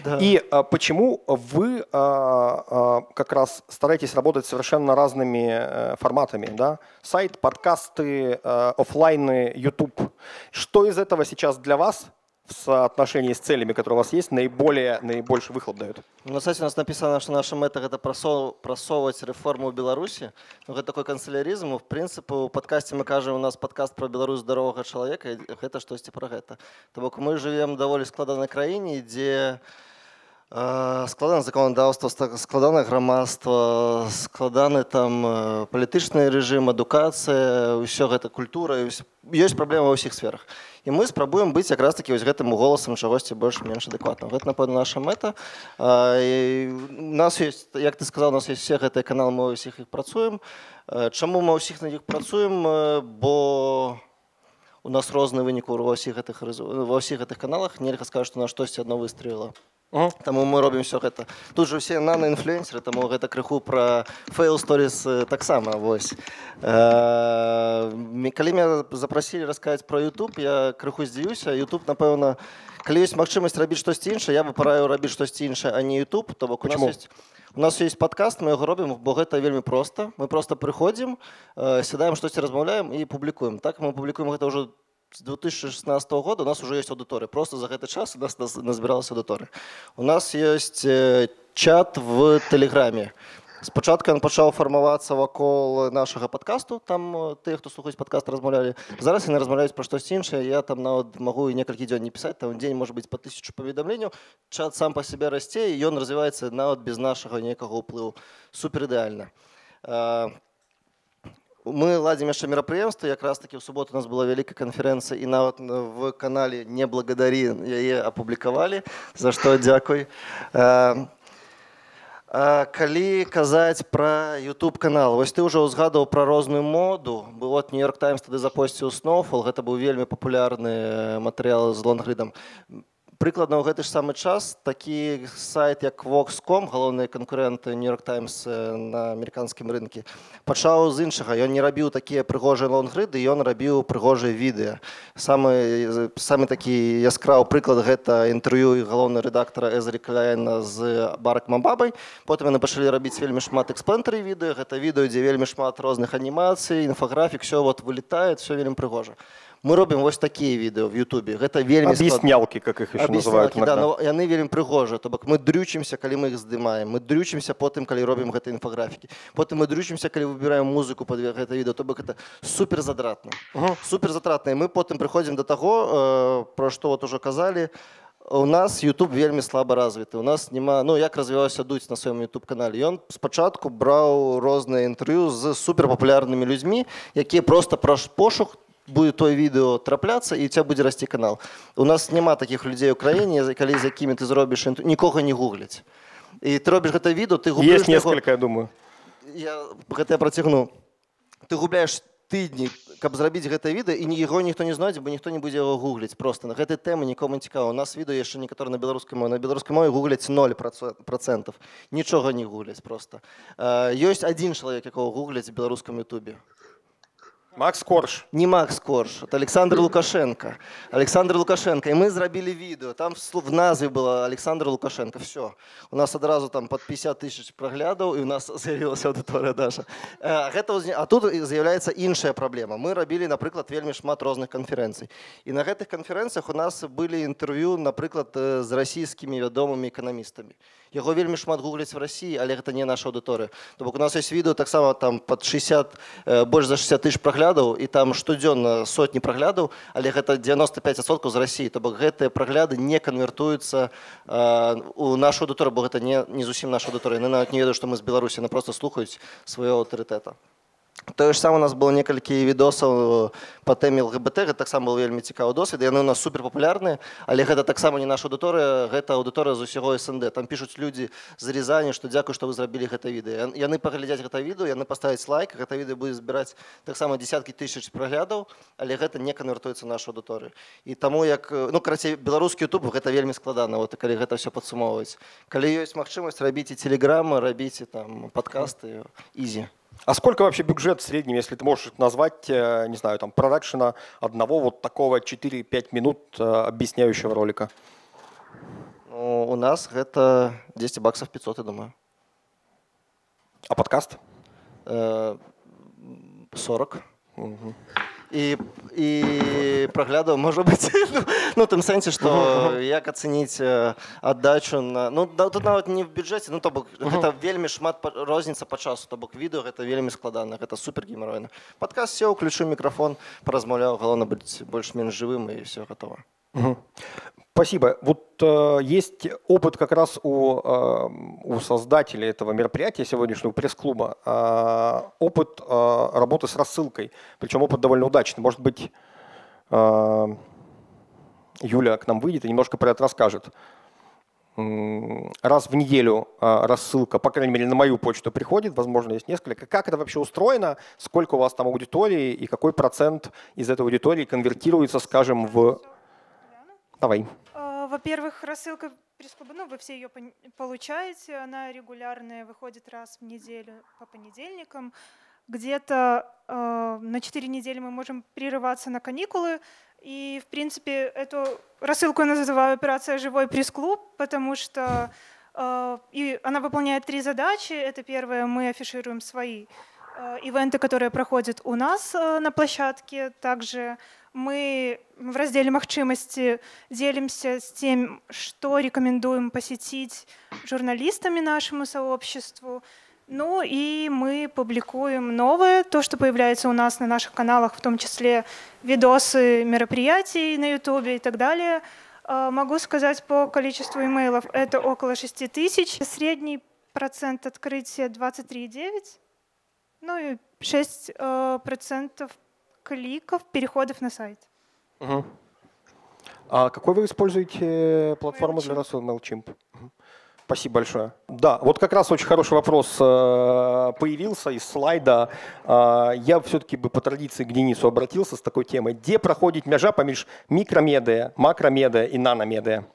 Да. И почему вы как раз стараетесь работать совершенно разными форматами? Да? Сайт, подкасты, офлайны, YouTube. Что из этого сейчас для вас в соотношении с целями, которые у вас есть, наиболее, наибольший выхлоп дают? На сайте у нас написано, что наша мета – это просовывать реформу в Беларуси. Это такой канцеляризм. В принципе, в подкасте мы кажем, у нас подкаст про Беларусь здорового человека, и это что-то про это. Тобто мы живем в довольно складанной краине, где складане законодавство, складане громадство, складане там політичний режим, адукація, усё гэта культура, ёсць праблема ва ўсіх сферах. І мы спрабуем быць якраз такі вось гэтым голасам чагосьці больш-менш адэкватным. Гэта, напэўна, наша мэта. У нас ёсць, як ты сказаў, у нас ёсць усе гэтыя каналы, мы ўсіх іх працуем. Чаму мы ўсіх на іх працуем? Бо… у нас розныя вынікі ва ўсіх гэтых каналах. Нельга сказаць, што на штосьці адно выстрэліла. Uh-huh. Таму мы робім все гэта. Тут же ўсе нано-інфлюенсеры, таму гэта крыху пра фейл-сторіс таксама. Вось. Э, калі меня запрасілі расказаць пра YouTube, я крыху здзівіўся. YouTube, напэўна, калі ёсць магчымасць рабіць штосьці іншае, я бы параіў рабіць штосьці іншае, а не YouTube. То бок у нас ёсць… У нас есть подкаст, мы его робим, бо гэта вельмі просто. Мы просто приходим, сідаем, штосьці размаўляем и публикуем. Так мы публикуем это уже с две тысячи шестнадцатого года, у нас уже есть аудитория. Просто за этот час у нас назбиралась аудитория. У нас есть чат в Телеграме. Спочатку он почав формироваться вокруг нашего подкасту, там те, кто слушает подкаст, размовляли. Зараз они размовляют про что-то иншее, я там могу и несколько дней не писать, там день может быть по тысячу поведомлений, чат сам по себе растет, и он развивается без нашего некого уплыва. Супер идеально. Мы ладим еще мероприемство, как раз таки в субботу у нас была великая конференция, и на в канале «Не благодари» ее опубликовали, за что дякую. Калі казаць пра YouTube-канал, вось ты ўжо ўзгадаў пра розную моду, от «Нью-Йорк Таймс» тады запосціў «Сноўфол», гэта быў вельмі папулярны матэрыял з лонгридам. Прыкладна ў гэты ж самы час такі сайт, як вокс точка ком, галоўны канкурент «Нью-Йорк Таймс» на амерыканскім рынку, пачаў з іншага. Ён не рабіў такія прыгожыя лонгриды, ён рабіў прыгожыя відэа. Самы, самы такі яскравы прыклад гэта інтэрв'ю галоўнага рэдактара Эзры Кляйна з Барак Мабабай. Потым яны пачалі рабіць вельмі шмат эксплэнтарый відэа, гэта відэа, дзе вельмі шмат розных анімацый, інфаграфік, все вот вылетает, все вельмі прыгожа. Мы робим вот такие видео в Ютубе. Это вельми объяснялки, как их еще называют. Да, но они вельми пригожие. То бок мы дрючимся, когда мы их сдымаем. Мы дрючимся потом, когда робим эти инфографики. Потом мы дрючимся, когда выбираем музыку под это видео. То бок это супер затратно. Угу. Супер затратно. И мы потом приходим до того, про что вот уже казали. У нас YouTube вельми слабо развіты. У нас нема, ну, як развіваўся Дудь на своем YouTube-канале. Ён спочатку брал розные интервью с суперпопулярными людьми, которые просто про пошук будет то видео трапляться, и у тебя будет расти канал. У нас нема таких людей в Украине, когда за кими ты зробишь, никого не гуглить. И ты робишь это видео, ты губляешь… Есть несколько, его... я думаю. Я это протягну. Ты губляешь тыдні, как зробить это видео, и его никто не знает, бо никто не будет его гуглить. Просто на этой теме никому не цікаво. У нас видео есть еще некоторые на белорусской мове. На белорусской мове гуглять ноль процентов. Ничего не гуглять просто. Есть один человек, якого гуглять в белорусском ютубе. Макс Корж. Не Макс Корж, это Александр Лукашенко. Александр Лукашенко. И мы зрабили видео. Там в назве было Александр Лукашенко. Все. У нас одразу там под пятьдесят тысяч проглядов, и у нас заявилась аудитория Даша. А тут заявляется іншая проблема. Мы робили, например, вельми шмат разных конференций. И на этих конференциях у нас были интервью, например, с российскими ведомыми экономистами. Его вельми шмат гуглить в России, але это не наша аудитория. Тобто у нас есть видео, так само там под шестьдесят, больше за шестьдесят тысяч проглядов, и там штоденно сотни проглядов, але это девяносто пять процентов из России. Тобто эти прогляды не конвертуются у нашу аудиторию, бо это не, не совсем наша аудитория. Они навіть не ведут, что мы из Беларуси, они просто слухают своего авторитета. То же самое у нас было несколько видосов по теме ЛГБТ, это так само был вельми цікавый досвід, и они у нас супер популярные, але это так само не наша аудитория, это аудитория из усего СНД. Там пишут люди из Рязани, что дякую, что вы сделали это видео. И они поглядят это видео, и они поставят лайк, это видео будет собирать так само десятки тысяч проглядов, але это не конвертуется в нашу аудиторию. И тому, как, ну, короче, белорусский ютуб, это вельми складано, вот, когда это все подсумовывать. Когда есть возможность, робите телеграммы, робите там подкасты, изи. А сколько вообще бюджет в среднем, если ты можешь назвать, не знаю, там, продакшена одного вот такого четыре-пять минут объясняющего ролика? Ну, у нас это двести баксов пятьсот, я думаю. А подкаст? сорок. Угу. И, и проглядывал, может быть, ну, в том сенсе, что як оценить отдачу на… Ну, тут навіть не в бюджете, ну, то бок, это вельми шмат розница по часу, то бок, видео, это вельми складано, это супер геморройно. Подкаст, все, включу микрофон, поразмовлял, главное быть больше-менее живым, и все, готово. Спасибо. Вот э, есть опыт как раз у, э, у создателей этого мероприятия сегодняшнего пресс-клуба, э, опыт э, работы с рассылкой, причем опыт довольно удачный. Может быть, э, Юля к нам выйдет и немножко про это расскажет. Раз в неделю рассылка, по крайней мере, на мою почту приходит, возможно, есть несколько. Как это вообще устроено? Сколько у вас там аудитории и какой процент из этой аудитории конвертируется, скажем, в… Давай. Во-первых, рассылка пресс-клуба, ну, вы все ее получаете, она регулярная, выходит раз в неделю по понедельникам. Где-то э, на четыре недели мы можем прерываться на каникулы. И, в принципе, эту рассылку я называю «Операция «Живой пресс-клуб», потому что э, и она выполняет три задачи. Это первое, мы афишируем свои э, ивенты, которые проходят у нас э, на площадке. Также мы в разделе «Магчимости» делимся с тем, что рекомендуем посетить журналистами нашему сообществу. Ну и мы публикуем новое, то, что появляется у нас на наших каналах, в том числе видосы мероприятий на Ютубе и так далее. Могу сказать по количеству имейлов, это около шести тысяч. Средний процент открытия двадцать три и девять, ну и шесть процентов кликов, переходов на сайт. Угу. А какой вы используете платформу Mailchimp. Для рассылки? Mailchimp. Угу. Спасибо большое. Да, вот как раз очень хороший вопрос появился из слайда. Я все-таки бы по традиции к Денису обратился с такой темой. Где проходит межа помеж микромедиа, макромедиа и наномедиа?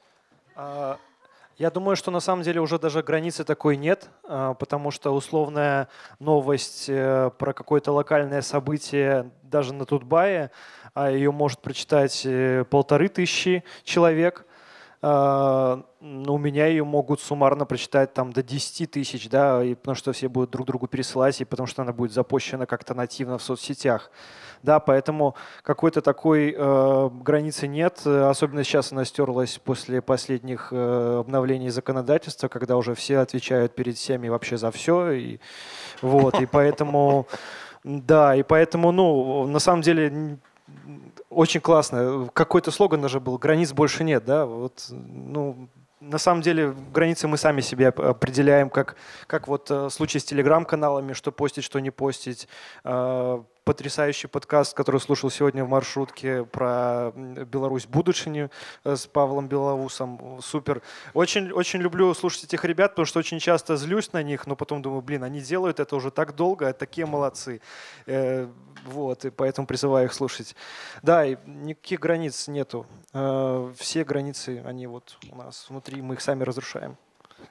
Я думаю, что на самом деле уже даже границы такой нет, потому что условная новость про какое-то локальное событие даже на Тут.бае, ее может прочитать полторы тысячи человек. Но у меня ее могут суммарно прочитать там, до десяти тысяч, да, и потому что все будут друг другу пересылать, и потому что она будет запущена как-то нативно в соцсетях. Да, поэтому какой-то такой э, границы нет, особенно сейчас она стерлась после последних э, обновлений законодательства, когда уже все отвечают перед всеми вообще за все, и, вот, и поэтому, да, и поэтому, ну, на самом деле… Очень классно. Какой-то слоган даже был «Границ больше нет». Да? Вот, ну, на самом деле границы мы сами себе определяем, как, как вот в случае с телеграм-каналами, что постить, что не постить. Потрясающий подкаст, который слушал сегодня в маршрутке про Беларусь будущее с Павлом Белоусом. Супер. Очень, очень люблю слушать этих ребят, потому что очень часто злюсь на них, но потом думаю, блин, они делают это уже так долго, а такие молодцы. Э, вот, и поэтому призываю их слушать. Да, и никаких границ нету. Э, все границы, они вот у нас внутри, мы их сами разрушаем.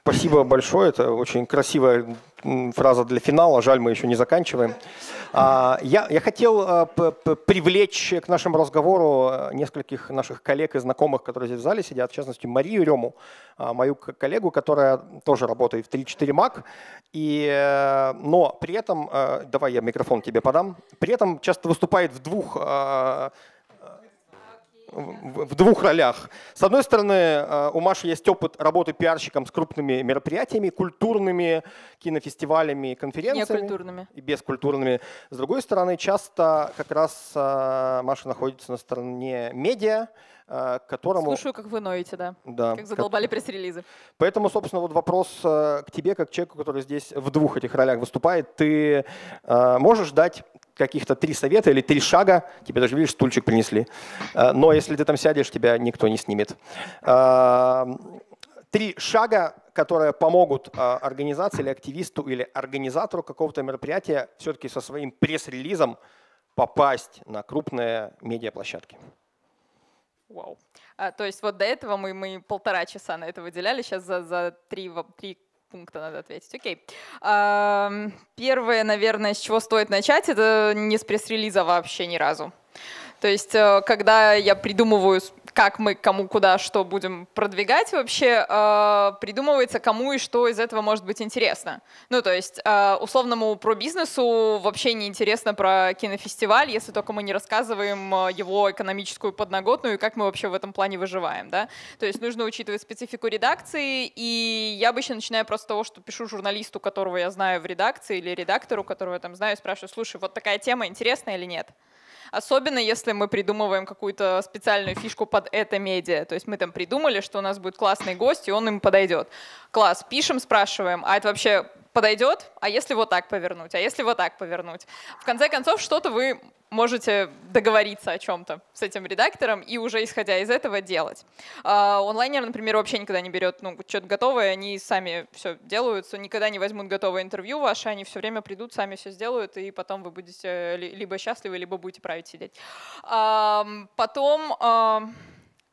Спасибо большое. Это очень красивая фраза для финала. Жаль, мы еще не заканчиваем. Я, я хотел привлечь к нашему разговору нескольких наших коллег и знакомых, которые здесь в зале сидят, в частности, Марию Ерему, мою коллегу, которая тоже работает в тридцать четыре мак. И, но при этом, давай я микрофон тебе подам, при этом часто выступает в двух... в двух ролях. С одной стороны, у Маши есть опыт работы пиарщиком с крупными мероприятиями, культурными, кинофестивалями, конференциями. Некультурными. И бескультурными. С другой стороны, часто как раз Маша находится на стороне медиа, к которому… Слушаю, как вы ноете, да. да. Как задолбали пресс-релизы. Поэтому, собственно, вот вопрос к тебе, как человеку, который здесь в двух этих ролях выступает. Ты можешь дать… каких-то три совета или три шага, тебе даже, видишь, стульчик принесли, но если ты там сядешь, тебя никто не снимет. Три шага, которые помогут организации или активисту или организатору какого-то мероприятия все-таки со своим пресс-релизом попасть на крупные медиаплощадки. Вау. А, то есть вот до этого мы, мы полтора часа на это выделяли, сейчас за, за три, три пункта надо ответить. Окей. Первое, наверное, с чего стоит начать, это не с пресс-релиза вообще ни разу. То есть, когда я придумываю, как мы кому, куда, что будем продвигать вообще, придумывается, кому и что из этого может быть интересно. Ну, то есть, условному про бизнесу вообще не интересно про кинофестиваль, если только мы не рассказываем его экономическую подноготную и как мы вообще в этом плане выживаем, да. То есть, нужно учитывать специфику редакции, и я обычно начинаю просто с того, что пишу журналисту, которого я знаю в редакции, или редактору, которого я там знаю, и спрашиваю, слушай, вот такая тема интересна или нет? Особенно если мы придумываем какую-то специальную фишку под это медиа. То есть мы там придумали, что у нас будет классный гость, и он им подойдет. Класс, пишем, спрашиваем, а это вообще подойдет? А если вот так повернуть? А если вот так повернуть? В конце концов, что-то вы можете договориться о чем-то с этим редактором и уже исходя из этого делать. Онлайнер, например, вообще никогда не берет ну, что-то готовое, они сами все делают, никогда не возьмут готовое интервью ваше, они все время придут, сами все сделают, и потом вы будете либо счастливы, либо будете править сидеть. Потом...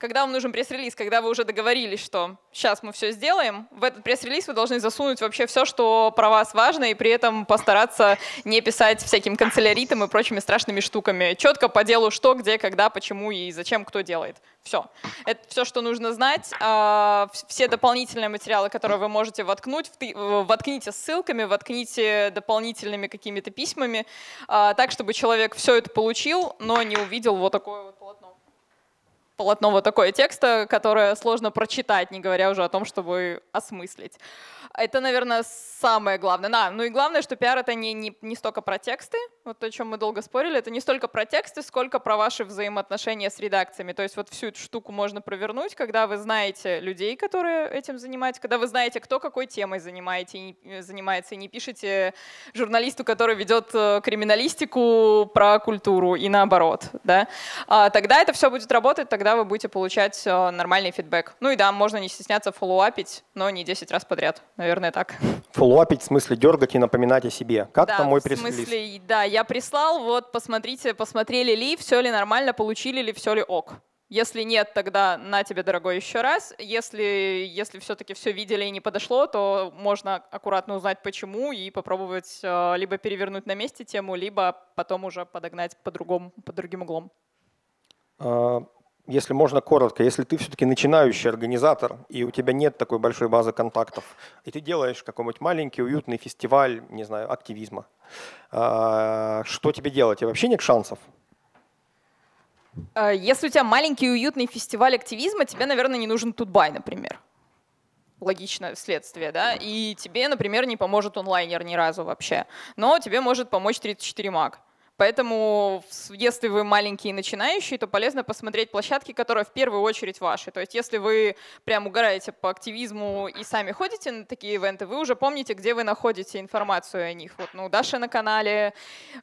Когда вам нужен пресс-релиз, когда вы уже договорились, что сейчас мы все сделаем, в этот пресс-релиз вы должны засунуть вообще все, что про вас важно, и при этом постараться не писать всяким канцеляритом и прочими страшными штуками. Четко по делу, что, где, когда, почему и зачем, кто делает. Все. Это все, что нужно знать. Все дополнительные материалы, которые вы можете воткнуть, воткните ссылками, воткните дополнительными какими-то письмами, так, чтобы человек все это получил, но не увидел вот такое вот полотно. полотно вот такое текста, которое сложно прочитать, не говоря уже о том, чтобы осмыслить. Это, наверное, самое главное. Да, ну и главное, что пиар — это не, не, не столько про тексты, вот о чем мы долго спорили, это не столько про тексты, сколько про ваши взаимоотношения с редакциями. То есть вот всю эту штуку можно провернуть, когда вы знаете людей, которые этим занимаются, когда вы знаете, кто какой темой занимаете, и не, занимается, и не пишете журналисту, который ведет криминалистику, про культуру и наоборот. Да? А тогда это все будет работать, тогда вы будете получать нормальный фидбэк. Ну и да, можно не стесняться фоллоуапить, но не десять раз подряд. Наверное, так. Фоллоуапить в смысле дергать и напоминать о себе. Как да, там мой пресс-релиз? В смысле, да, я прислал, вот посмотрите, посмотрели ли, все ли нормально, получили ли, все ли ок. Если нет, тогда на тебе, дорогой, еще раз. Если, если все-таки все видели и не подошло, то можно аккуратно узнать, почему, и попробовать либо перевернуть на месте тему, либо потом уже подогнать по другому, по другим углом. А... Если можно коротко, если ты все-таки начинающий организатор, и у тебя нет такой большой базы контактов, и ты делаешь какой-нибудь маленький уютный фестиваль, не знаю, активизма, что тебе делать? И вообще нет шансов? Если у тебя маленький уютный фестиваль активизма, тебе, наверное, не нужен Тут.бай, например. Логичное следствие, да, и тебе, например, не поможет онлайнер ни разу вообще, но тебе может помочь тридцать четыре мак. Поэтому, если вы маленькие начинающие, то полезно посмотреть площадки, которые в первую очередь ваши. То есть, если вы прям угораете по активизму и сами ходите на такие ивенты, вы уже помните, где вы находите информацию о них. Вот, ну, Даша на канале,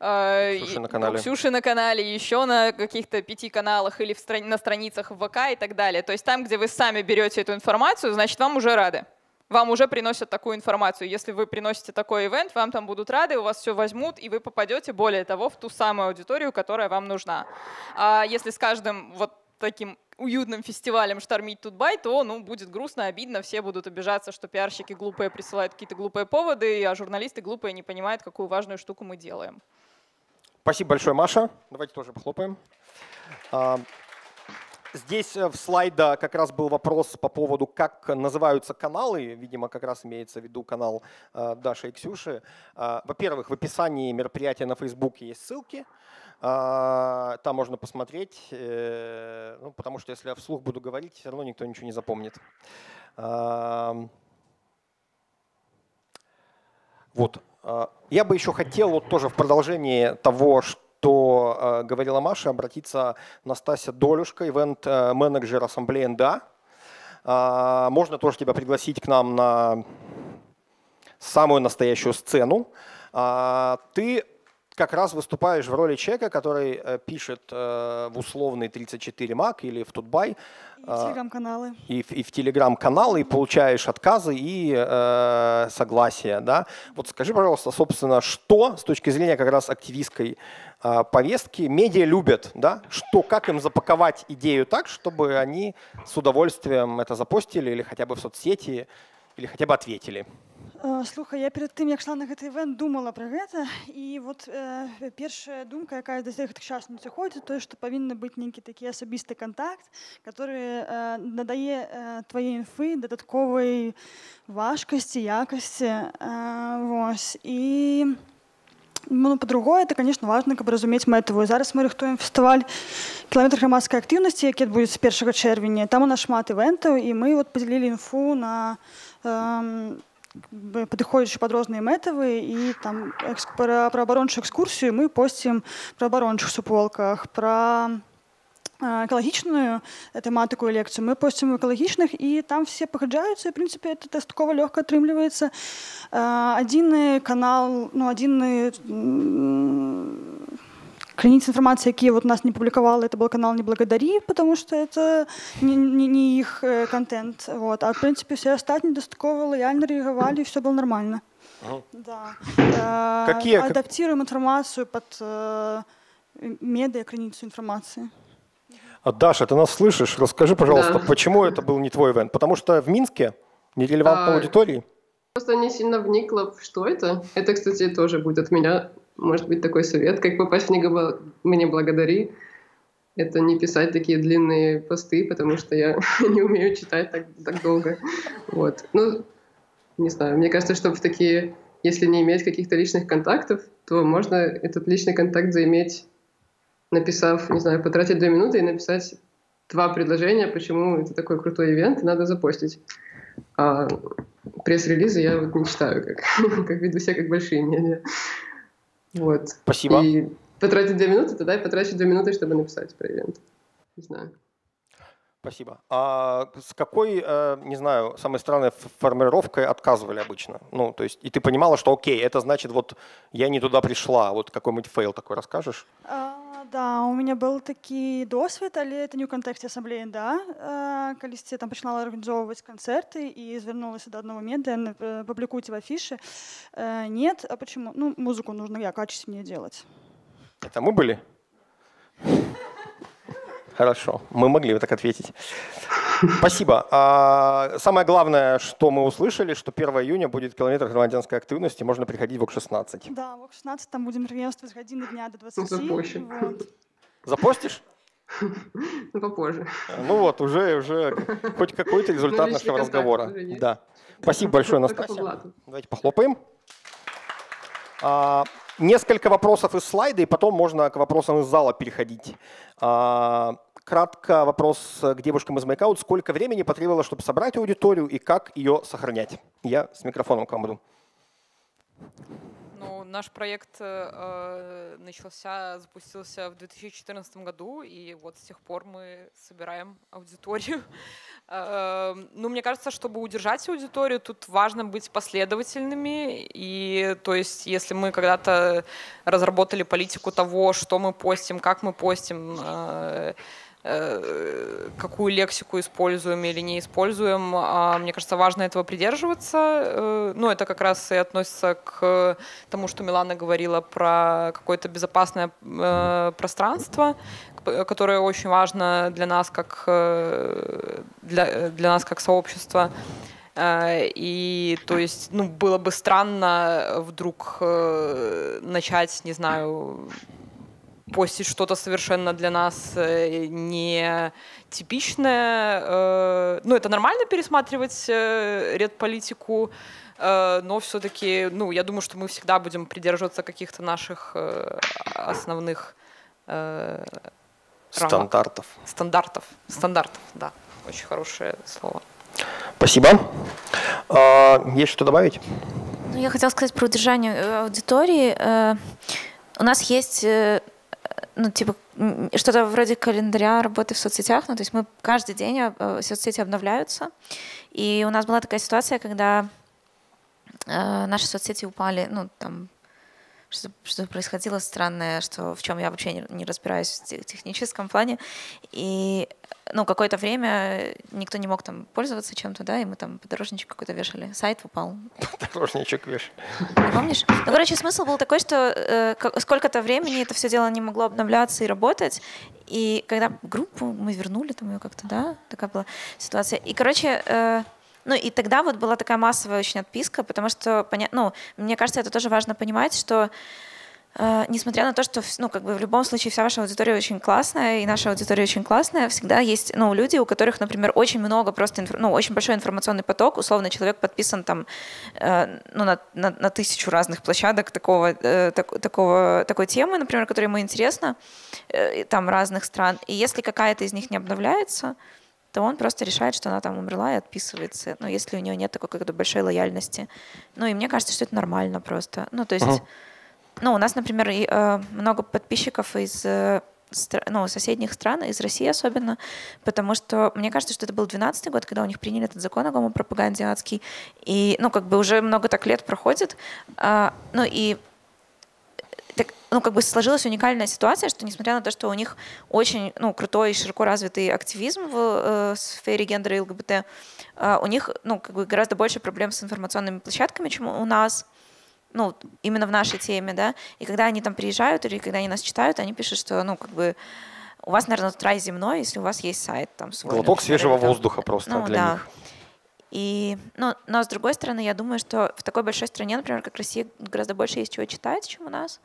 э, Ксюша на канале. Ну, Ксюша на канале, еще на каких-то пяти каналах или в страни- на страницах в ВК и так далее. То есть, там, где вы сами берете эту информацию, значит, вам уже рады. Вам уже приносят такую информацию. Если вы приносите такой ивент, вам там будут рады, у вас все возьмут, и вы попадете, более того, в ту самую аудиторию, которая вам нужна. А если с каждым вот таким уютным фестивалем штормить Тут.бай, то ну, будет грустно, обидно, все будут обижаться, что пиарщики глупые присылают какие-то глупые поводы, а журналисты глупые не понимают, какую важную штуку мы делаем. Спасибо большое, Маша. Давайте тоже похлопаем. Здесь в слайде как раз был вопрос по поводу, как называются каналы. Видимо, как раз имеется в виду канал Даши и Ксюши. Во-первых, в описании мероприятия на Facebook есть ссылки. Там можно посмотреть, ну, потому что если я вслух буду говорить, все равно никто ничего не запомнит. Вот. Я бы еще хотел вот тоже в продолжении того, что что говорила Маша, обратиться Настасья Долюшко, ивент-менеджер Assembly эн дэ а. Можно тоже тебя пригласить к нам на самую настоящую сцену. Ты как раз выступаешь в роли человека, который пишет в условный тридцать четыре мак или в Тут.бай. И в телеграм-каналы. И, и в телеграм-каналы, и получаешь отказы и э, согласия. Да? Вот скажи, пожалуйста, собственно, что с точки зрения как раз активистской э, повестки медиа любят? Да? Что, как им запаковать идею так, чтобы они с удовольствием это запостили или хотя бы в соцсети, или хотя бы ответили? Слухай, я перед тим, як шла на цей івент, думала про це. І от е, перша думка, яка до цих часу не заходить, то, що повинен бути некий такий особистий контакт, який е, надає е, твоїй інфи додаткової важкості, якості. Е, ось. І ну, по-другому, це, звісно, важливо, щоб розуміти мету. І зараз ми рихтуємо фестиваль «Кілометр громадської активності», який буде з першого червня. Там у нас шмат івентів, і ми от поділили інфу на... Е, подыходящие под разные метовые, и там про, про оборончую экскурсию мы постим про оборончих в суполках, про экологичную тематику и лекцию мы постим в экологичных, и там все походжаются, и, в принципе, это такого легко отрымливается. Один канал, ну, один... Клиница информации, которые вот нас не публиковала, это был канал «Не благодари», потому что это не, не, не их контент. Вот. А в принципе все остальные достаточно лояльно реагировали, и все было нормально. Ага. Да. Какие? Адаптируем информацию под медиа, клиницу информации. Даша, ты нас слышишь? Расскажи, пожалуйста, да. Почему это был не твой ивент? Потому что в Минске нерелевантной а, аудитории? Просто не сильно вникла, что это. Это, кстати, тоже будет от меня. Может быть, такой совет, как попасть в «Не благодари». Это не писать такие длинные посты, потому что я не умею читать так, так долго. Вот. Ну, не знаю, мне кажется, что в такие, если не иметь каких-то личных контактов, то можно этот личный контакт заиметь, написав, не знаю, потратить две минуты и написать два предложения, почему это такой крутой ивент, надо запостить. А пресс-релизы я вот не читаю, как, как веду себя как большие медиа. Вот. Спасибо. И потратить две минуты, тогда я потрачу две минуты, чтобы написать про ивент. Не знаю. Спасибо. А с какой, не знаю, самой странной формулировкой отказывали обычно? Ну, то есть, и ты понимала, что окей, это значит, вот я не туда пришла. Вот какой-нибудь фейл такой расскажешь? А, да, у меня был такий досвід, але это не в контексте ассамблеи, да. Коли я там починала организовывать концерты и звернулася до одного медиа, публикуйте в афише. Нет, а почему? Ну, музыку нужно я качественнее делать. Это мы были? Хорошо, мы могли так ответить. Спасибо. А, самое главное, что мы услышали, что первого июня будет километр громадянской активности, можно приходить в Вокс шестнадцать. Да, в Вокс шестнадцать, там будем приветствовать с одного дня до двадцати. Вот. Запостишь? Ну, попозже. Ну вот, уже, уже хоть какой-то результат нашего разговора. Да. Спасибо большое, Настасья. Давайте похлопаем. Несколько вопросов из слайда, и потом можно к вопросам из зала переходить. Кратко вопрос к девушкам из Makeout. Сколько времени потребовалось, чтобы собрать аудиторию и как ее сохранять? Я с микрофоном к вам буду. Ну, наш проект э, начался, запустился в две тысячи четырнадцатом году, и вот с тех пор мы собираем аудиторию. э, ну, мне кажется, чтобы удержать аудиторию, тут важно быть последовательными. И, то есть, если мы когда-то разработали политику того, что мы постим, как мы постим, э, какую лексику используем или не используем. Мне кажется, важно этого придерживаться. Ну, это как раз и относится к тому, что Милана говорила про какое-то безопасное пространство, которое очень важно для нас как, для, для нас как сообщества. И, то есть, ну, было бы странно вдруг начать, не знаю, постить что-то совершенно для нас не типичное. Ну, это нормально пересматривать редполитику, но все-таки, ну, я думаю, что мы всегда будем придерживаться каких-то наших основных стандартов. Рамок. Стандартов. Стандартов, да. Очень хорошее слово. Спасибо. Есть что добавить? Я хотела сказать про удержание аудитории. У нас есть, ну, типа, что-то вроде календаря работы в соцсетях. Ну, то есть мы каждый день соцсети обновляются. И у нас была такая ситуация, когда наши соцсети упали, ну, там, что, что происходило странное, что, в чем я вообще не, не разбираюсь в техническом плане. И, ну, какое-то время никто не мог там пользоваться чем-то, да, и мы там подорожничек какой-то вешали. Сайт упал. Подорожничек вешали. Не помнишь? Ну, короче, смысл был такой, что э, сколько-то времени это все дело не могло обновляться и работать. И когда группу мы вернули, там ее как-то, да, такая была ситуация. И, короче... Э, Ну и тогда вот была такая массовая очень отписка, потому что, ну, мне кажется, это тоже важно понимать, что э, несмотря на то, что, ну, как бы в любом случае вся ваша аудитория очень классная, и наша аудитория очень классная, всегда есть, ну, люди, у которых, например, очень много просто, инф... ну, очень большой информационный поток, условно человек подписан там, э, ну, на, на, на тысячу разных площадок такого, э, так, такого, такой темы, например, которая ему интересна, э, там разных стран, и если какая-то из них не обновляется, то он просто решает, что она там умерла и отписывается, ну, если у нее нет такой какой-то большой лояльности. Ну, и мне кажется, что это нормально просто. Ну, то есть, uh-huh. ну, у нас, например, и, э, много подписчиков из э, стра- ну, соседних стран, из России особенно, потому что, мне кажется, что это был двенадцатый год, когда у них приняли этот закон о гомопропаганде адский, и, ну, как бы уже много так лет проходит, э, ну, и Так, ну, как бы сложилась уникальная ситуация, что несмотря на то, что у них очень, ну, крутой и широко развитый активизм в э, сфере гендера и ЛГБТ, э, у них, ну, как бы гораздо больше проблем с информационными площадками, чем у нас, ну, именно в нашей теме, да. И когда они там приезжают или когда они нас читают, они пишут, что, ну, как бы у вас, наверное, рай земной, если у вас есть сайт там свой. Глоток свежего там воздуха просто, ну, для да. них. И, ну, но, с другой стороны, я думаю, что в такой большой стране, например, как Россия, гораздо больше есть чего читать, чем у нас.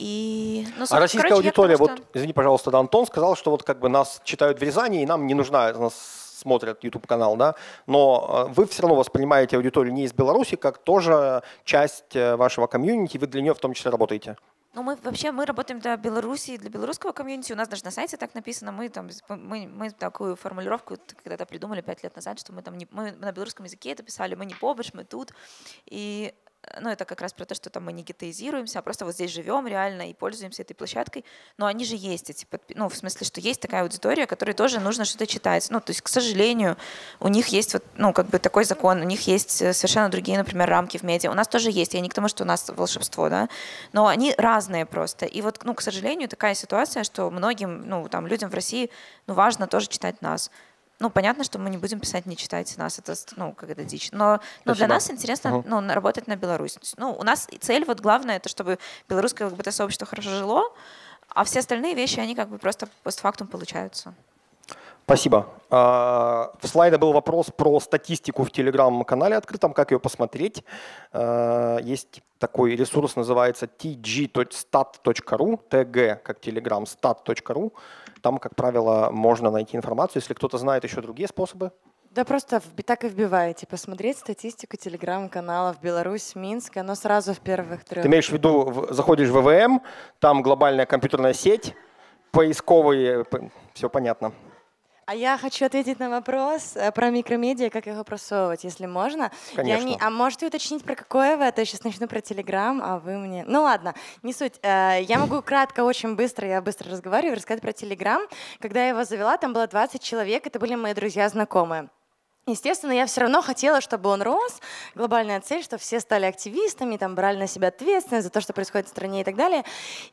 И, ну, а российская короче, аудитория, думаю, вот, извини, пожалуйста, да, Антон сказал, что вот как бы нас читают в Рязани, и нам не нужна, нас смотрят YouTube-канал, да, но вы все равно воспринимаете аудиторию не из Беларуси, как тоже часть вашего комьюнити, вы для нее в том числе работаете. Ну, мы вообще мы работаем для Беларуси, для белорусского комьюнити. У нас даже на сайте так написано. Мы, там, мы, мы такую формулировку когда-то придумали пять лет назад, что мы, там не, мы на белорусском языке это писали. Мы не побач, мы тут. И, ну, это как раз про то, что там мы не гетеизируемся, а просто вот здесь живем реально и пользуемся этой площадкой. Но они же есть, эти подпи... ну, в смысле, что есть такая аудитория, которой тоже нужно что-то читать. Ну, то есть, к сожалению, у них есть вот, ну, как бы такой закон, у них есть совершенно другие, например, рамки в медиа. У нас тоже есть, я не к тому, что у нас волшебство, да, но они разные просто. И вот, ну, к сожалению, такая ситуация, что многим, ну, там, людям в России, ну, важно тоже читать нас. Ну, понятно, что мы не будем писать «не читайте нас», это, ну, как это дичь. Но, но для нас интересно, угу. ну, работать на Беларусь. Ну, у нас цель, вот главное, это чтобы белорусское ЛГБТ-сообщество хорошо жило, а все остальные вещи, они как бы просто постфактум получаются. Спасибо. В слайде был вопрос про статистику в телеграм-канале открытом, как ее посмотреть. Есть такой ресурс, называется ти джи точка стат точка ру, tg, как телеграм, стат точка ру. Там, как правило, можно найти информацию, если кто-то знает еще другие способы. Да просто так и вбиваете. Посмотреть статистику телеграм-каналов Беларусь, Минск, оно сразу в первых трех. Ты имеешь в виду, заходишь в вэ вэ эм, там глобальная компьютерная сеть, поисковые, все понятно. А я хочу ответить на вопрос про микромедиа, как его просовывать, если можно. Конечно. Я не... А можете уточнить, про какое вы? А то я сейчас начну про Телеграм, а вы мне… Ну ладно, не суть. Я могу кратко, очень быстро, я быстро разговариваю, рассказать про Телеграм. Когда я его завела, там было двадцать человек, это были мои друзья-знакомые. Естественно, я все равно хотела, чтобы он рос. Глобальная цель, чтобы все стали активистами, там, брали на себя ответственность за то, что происходит в стране и так далее.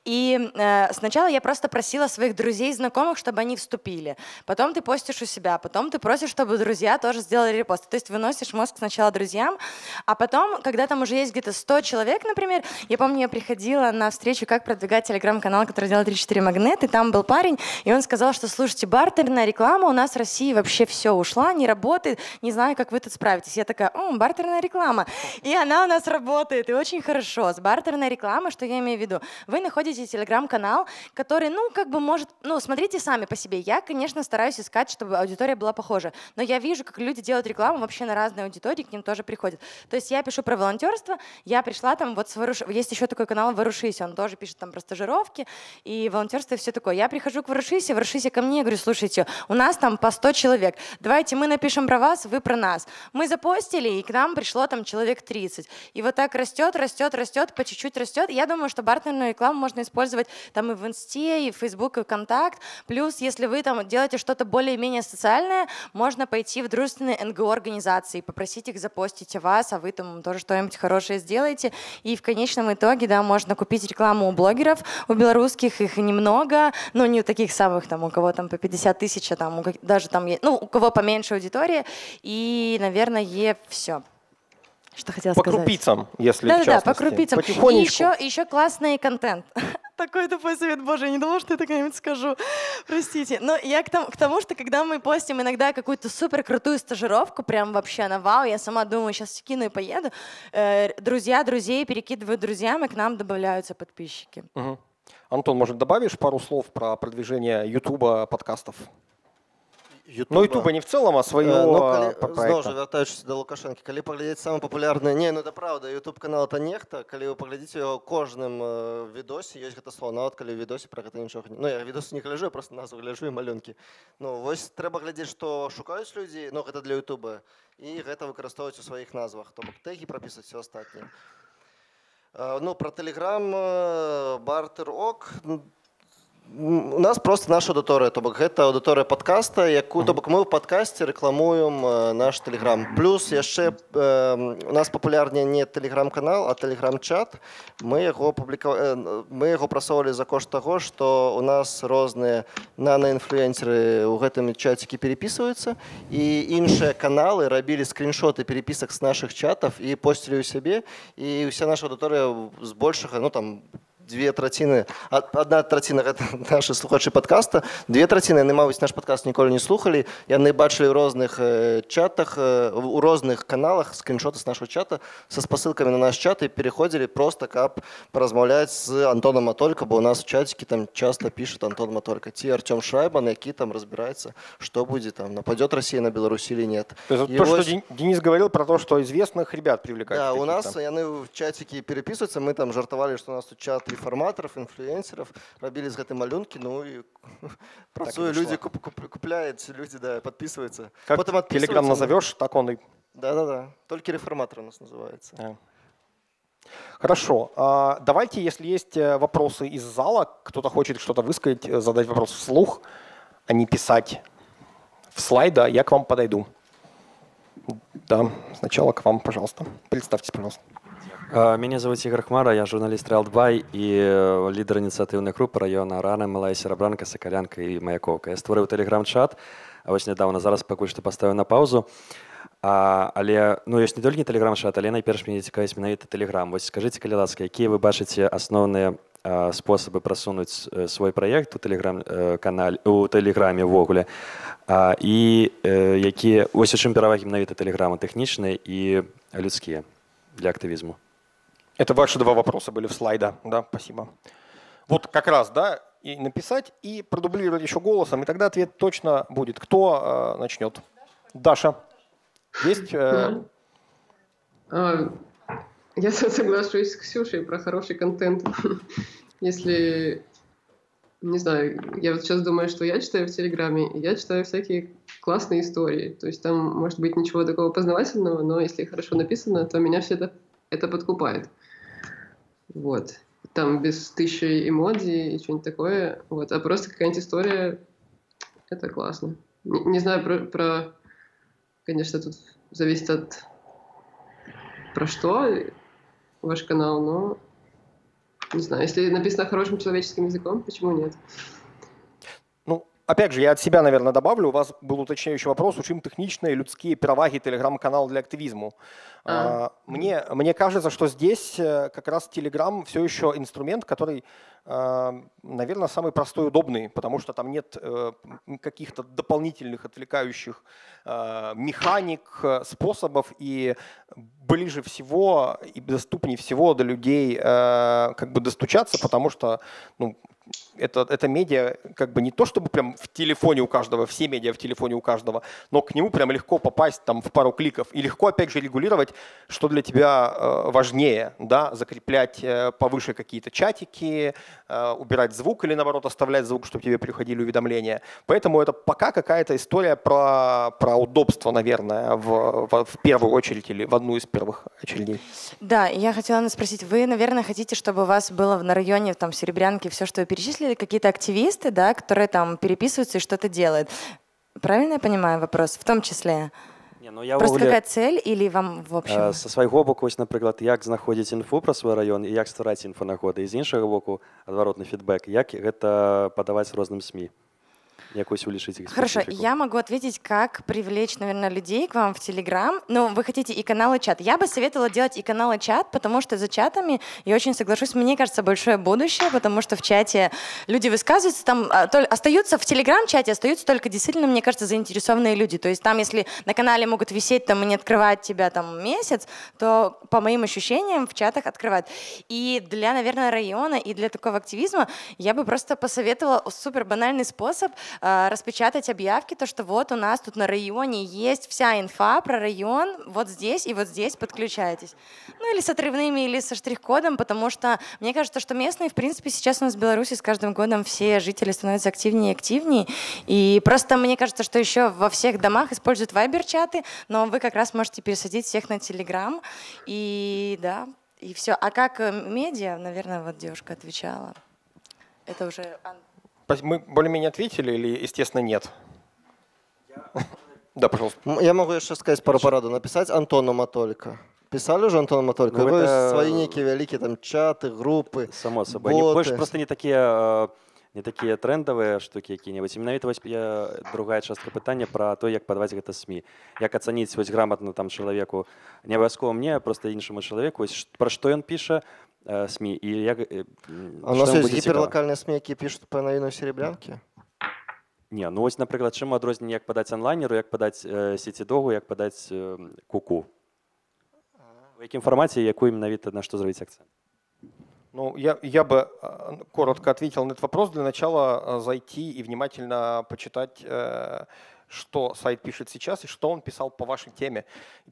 И э, сначала я просто просила своих друзей и знакомых, чтобы они вступили. Потом ты постишь у себя, потом ты просишь, чтобы друзья тоже сделали репост. То есть выносишь мозг сначала друзьям, а потом, когда там уже есть где-то сто человек, например, я помню, я приходила на встречу, как продвигать телеграм-канал, который делал тридцать четыре Магнет, и там был парень, и он сказал, что, слушайте, бартерная реклама у нас в России вообще все ушла, не работает. Не знаю, как вы тут справитесь. Я такая, о, бартерная реклама. И она у нас работает, и очень хорошо. С бартерной рекламой, что я имею в виду? Вы находите телеграм-канал, который, ну, как бы может... Ну, смотрите сами по себе. Я, конечно, стараюсь искать, чтобы аудитория была похожа. Но я вижу, как люди делают рекламу вообще на разные аудитории, к ним тоже приходят. То есть я пишу про волонтерство, я пришла там вот с Воруш... Есть еще такой канал «Ворушысь», он тоже пишет там про стажировки и волонтерство и все такое. Я прихожу к Ворушысе, Ворушыся ко мне, говорю, слушайте, у нас там по сто человек. Давайте мы напишем про вас, вы про нас. Мы запостили, и к нам пришло там человек тридцать. И вот так растет, растет, растет, по чуть-чуть растет. Я думаю, что бартерную рекламу можно использовать там и в Инсте, и в Фейсбук, и ВКонтакт. Плюс, если вы там делаете что-то более-менее социальное, можно пойти в дружественные эн гэ о-организации, попросить их запостить вас, а вы там тоже что-нибудь хорошее сделаете. И в конечном итоге, да, можно купить рекламу у блогеров, у белорусских их немного, но не у таких самых, там, у кого там по пятьдесят тысяч, а там, у, даже там, ну, у кого поменьше аудитория. И, наверное, е все. Что хотела сказать? По крупицам, если да, в частности. Да, по крупицам. И еще, еще классный контент. Такой тупой совет, боже, я не думала, что я так нибудь скажу, простите. Но я к тому, к тому, что когда мы постим иногда какую-то супер крутую стажировку, прям вообще на вау, я сама думаю, сейчас кину и поеду, э, друзья друзей перекидывают друзьям, и к нам добавляются подписчики. Угу. Антон, может, добавишь пару слов про продвижение Ютуба, подкастов? YouTube. Ну, Ютуба не в целом, а своего проекта. Знову же, вертаючись до Лукашенки, коли поглядеть самое популярное, не, ну это правда, Ютуб-канал это нехто, коли вы поглядите его в каждом видосе, есть это слово, но вот коли в видосе про это ничего не... Ну, я видосы не гляжу, я просто назву гляжу и малюнки. Ну, вот треба глядеть, что шукают люди, ну, это для Ютуба, и это выкористовывать у своих назвах, то теги прописывать, все остальное. Ну, про Телеграм, бартер, ок... У нас просто наша аудитория, то бок гэта аудитория подкаста, якую то бок мы в подкасте рекламуем наш Телеграм. Плюс еще у нас популярнее не Телеграм-канал, а Телеграм-чат. Мы его публиковали, мы его просовывали за кошт того, что у нас разные наноинфлюенсеры в этом чатике переписываются, и иншие каналы робили скриншоты переписок с наших чатов и постили у себе, и вся наша аудитория с больших, ну там, две траціны, одна траціна это наши слухачи подкаста, две траціны, они, мабуть, наш подкаст никогда не слухали, и они бачили в разных чатах, у разных каналах скриншоты с нашего чата со спосылками на наш чат и переходили просто как поразмовлять с Антоном Матолько, бо у нас в чатике там часто пишет Антон Матолько, ти Артем Шайбан, які там разбирается, что будет, там, нападет Россия на Беларусь или нет. То, есть, то ось... что Денис говорил про то, что известных ребят привлекают. Да, у нас там. Они в чатике переписываются, мы там жартовали, что у нас тут чат информаторов, инфлюенсеров, робили с этой малюнки, ну и працую, люди куп, куп, купляют, люди, да, подписываются. Как потом отписываются. Телеграм назовешь, так он и… Да-да-да, только реформатор у нас называется. А. Хорошо. А, давайте, если есть вопросы из зала, кто-то хочет что-то высказать, задать вопрос вслух, а не писать в слайда, я к вам подойду. Да, сначала к вам, пожалуйста. Представьтесь, пожалуйста. Меня зовут Игорь Хмара, я журналист «Тут.бай» и лидер инициативной группы района Рана, Малая Серебранка, Соколянка и Маяковка. Я створил телеграм-чат, а вот недавно, зараз поки что поставил на паузу. А, але, ну, есть не только телеграм-чат, але найперш мне цікавіць менавіта телеграм. Вот скажите, калі ласка, какие вы бачите основные а, способы просунуть свой проект у телеграм-канале, у телеграме в огуле, а, и какие, ось у чым перавагі менавіта телеграма, технічные и людские для активизма? Это ваши два вопроса были в слайда, да, спасибо. Вот как раз, да, и написать, и продублировать еще голосом, и тогда ответ точно будет. Кто э, начнет? Даша. Даша. Есть? Э... Я соглашусь с Ксюшей про хороший контент. Если, не знаю, я вот сейчас думаю, что я читаю в Телеграме, я читаю всякие классные истории. То есть там может быть ничего такого познавательного, но если хорошо написано, то меня все это, это подкупает. Вот. Там без тысячи эмодзи и что-нибудь такое. Вот. А просто какая-нибудь история — это классно. Не, не знаю про, про Конечно, тут зависит от про что ваш канал, но не знаю, если написано хорошим человеческим языком, почему нет? Ну, опять же, я от себя, наверное, добавлю. У вас был уточняющий вопрос, у чым техничные людские пераваги телеграм-канал для активизму. А. Мне, мне кажется, что здесь как раз телеграм все еще инструмент, который, наверное, самый простой и удобный, потому что там нет каких-то дополнительных отвлекающих механик, способов, и ближе всего и доступнее всего до людей как бы достучаться, потому что ну, это, это медиа как бы не то, чтобы прям в телефоне у каждого, все медиа в телефоне у каждого, но к нему прям легко попасть там в пару кликов и легко опять же регулировать, что для тебя важнее, да, закреплять повыше какие-то чатики, убирать звук или наоборот оставлять звук, чтобы тебе приходили уведомления. Поэтому это пока какая-то история про, про удобство, наверное, в, в, в первую очередь или в одну из первых очередей. Да, я хотела спросить, вы, наверное, хотите, чтобы у вас было на районе там Серебрянки все, что вы перечислили, какие-то активисты, да, которые там переписываются и что-то делают. Правильно я понимаю вопрос? В том числе… Не, ну я просто какая цель или вам в общем? Со свайго боку, например, как знаходить инфу про свой район и как старать инфу находы. И с іншого боку, отворотный фидбэк, как это подавать разным СМИ. Якусь улишить их специфику. Хорошо, я могу ответить, как привлечь, наверное, людей к вам в Телеграм. Ну, вы хотите и канал, и чат. Я бы советовала делать и канал, и чат, потому что за чатами, я очень соглашусь, мне кажется, большое будущее, потому что в чате люди высказываются, там остаются в Телеграм-чате, остаются только действительно, мне кажется, заинтересованные люди. То есть там, если на канале могут висеть там и не открывать тебя там месяц, то, по моим ощущениям, в чатах открывают. И для, наверное, района, и для такого активизма я бы просто посоветовала супер банальный способ – распечатать объявки, то, что вот у нас тут на районе есть вся инфа про район, вот здесь и вот здесь подключайтесь. Ну или с отрывными, или со штрих-кодом, потому что мне кажется, что местные, в принципе, сейчас у нас в Беларуси с каждым годом все жители становятся активнее и активнее, и просто мне кажется, что еще во всех домах используют вайбер-чаты, но вы как раз можете пересадить всех на Телеграм, и да, и все. А как медиа, наверное, вот девушка отвечала, это уже… Мы более-менее ответили или, естественно, нет? Я... Да, пожалуйста. Я могу еще сказать пару параду написать Антону Матолько. Писали уже Антону Матолько? Ну, это... Свои некие великие там чаты, группы, само собой. Они больше просто не такие, не такие трендовые штуки какие-нибудь. Именно это другая частка питания про то, как подавать это СМИ. Как оценить вот, грамотно там человеку, не обовязково мне, а просто иншему человеку, про что он пишет, СМИ. И я, а у нас есть гиперлокальные СМИ, которые пишут по новинам Серебрянки? Не, ну вот, например, чем отрозни, как подать онлайнеру, как подать э, сети-догу, как подать э, куку. А-а-а. В каком формате, какую именно вид, на что сделать акцент? Ну, я, я бы коротко ответил на этот вопрос. Для начала зайти и внимательно почитать, э, что сайт пишет сейчас и что он писал по вашей теме,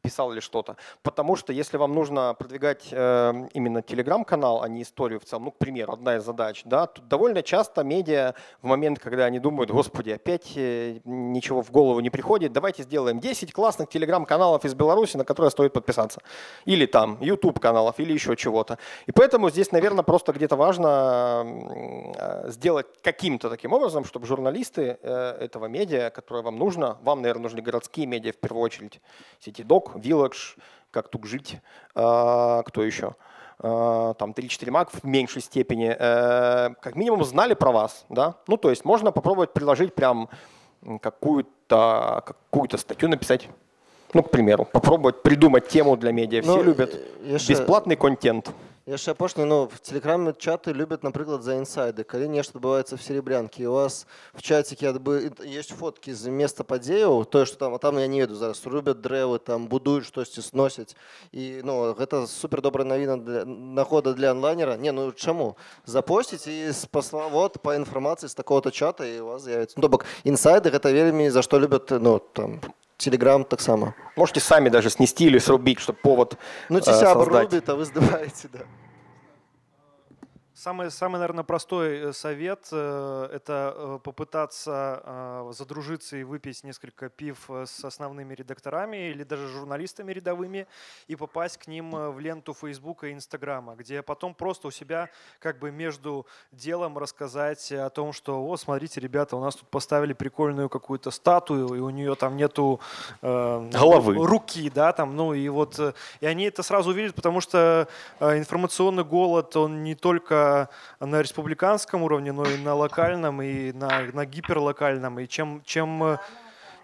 писал ли что-то. Потому что если вам нужно продвигать э, именно телеграм-канал, а не историю в целом, ну, к примеру, одна из задач, да, тут довольно часто медиа в момент, когда они думают, господи, опять ничего в голову не приходит, давайте сделаем десять классных телеграм-каналов из Беларуси, на которые стоит подписаться. Или там YouTube-каналов, или еще чего-то. И поэтому здесь, наверное, просто где-то важно сделать каким-то таким образом, чтобы журналисты этого медиа, которые вам нужны, Нужно. Вам, наверное, нужны городские медиа в первую очередь. Сити-док, Village, как тут жить, э, кто еще? Э, там три четыре мак в меньшей степени. Э, как минимум знали про вас. Да? Ну, то есть можно попробовать предложить прям какую-то, какую-то статью написать. Ну, к примеру, попробовать придумать тему для медиа. Все ну, любят еще... бесплатный контент. Я ще пошли, ну, в телеграмі чати люблять, наприклад, за інсайди, коли нечто відбувається в Серебрянці. У вас в чатике є фотки з місця події, то, що там, а там я не веду зараз, рубять дерева, там будують щось, сносять. І, ну, це супер добра новина для находа для онлайнера. Не, ну, чому? Запостіть і посла, вот, по інформації з такого-то чата, і у вас з'явиться. Ну, тобто, інсайди, це вельми, за що люблять, ну, там… Телеграм так само. Можете сами даже снести или срубить, чтобы повод. Ну, тебя обрубит, а вы сдуваете, да. Самый, самый, наверное, простой совет – это попытаться задружиться и выпить несколько пив с основными редакторами или даже журналистами рядовыми и попасть к ним в ленту Фейсбука и Инстаграма, где потом просто у себя как бы между делом рассказать о том, что «О, смотрите, ребята, у нас тут поставили прикольную какую-то статую, и у нее там нету э, головы, руки». Да, там, ну, и, вот, и они это сразу увидят, потому что информационный голод, он не только на республиканском уровне, но и на локальном, и на, на гиперлокальном. И чем, чем,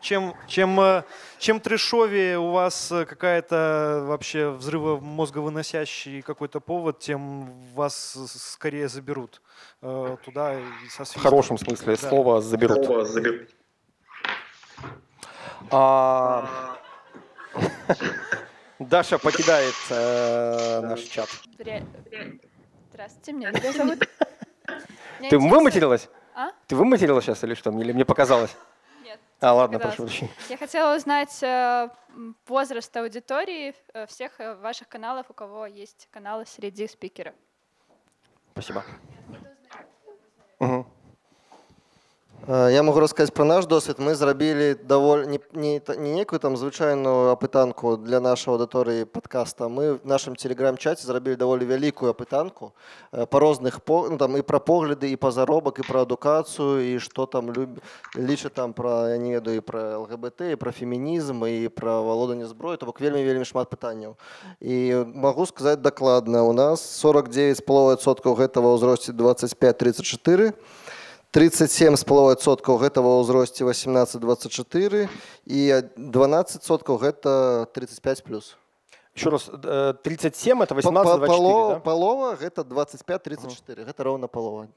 чем, чем, чем трешовее у вас какая-то вообще взрывомозговыносящий какой-то повод, тем вас скорее заберут туда. Со свистом. В хорошем смысле да. слова заберут. Слово заберут. А... Даша покидает э, наш чат. Здравствуйте, меня Игорь зовут. Меня Ты интересует... выматерилась? А? Ты выматерилась сейчас или что? Или мне показалось? Нет. А, ладно, прошу прощения. Я хотела узнать возраст аудитории всех ваших каналов, у кого есть каналы среди спикеров. Спасибо. Угу. Я могу рассказать про наш досвід. Ми зробили доволі не, не, не некую там звичайну опитанку для нашої аудиторії подкаста. Ми в нашому телеграм-чаті зробили доволі велику опитанку по різних, ну, там і про погляди, і по заробок, і про едукацію, і що там люб... ліче там про, я не веду, і про ЛГБТ, і про фемінізм, і про володання зброї, тобто вельми-вельми шмат питань. І можу сказати докладно, у нас сорок дев'ять цілих п'ять десятих відсотка этого у зрості двадцять п'ять тридцять чотири. тридцять сім цілих п'ять десятих відсотка гэта ва ўзросце вісімнаццаць двадцять чотири і дванадцять відсоткаў гэта тридцять п'ять плюс. Еще раз, тридцать семь это восемнадцать двадцать четыре, Поло, да? Полова гэта двадцать пять тридцать четыре, гэта ровно полова.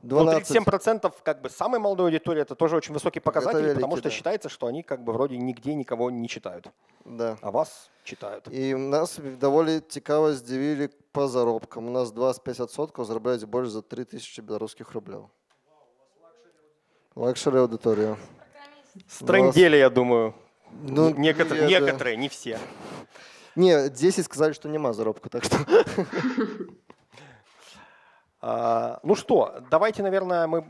двенадцать. Ну, тридцать семь процентов как бы самой молодой аудитории, это тоже очень высокий показатель, великий, потому что да. считается, что они как бы вроде нигде никого не читают, да. а вас читают. И нас довольно цікаво здивили по заработкам. У нас двадцять п'ять відсотків зарабатывают больше за три тисячі белорусских рублей. Лакшери аудитория. Стрендели, я думаю. Ну, некоторые, я, некоторые да. не все. Не, десять сказали, что нема заработка, так что... Ну что, давайте, наверное, мы...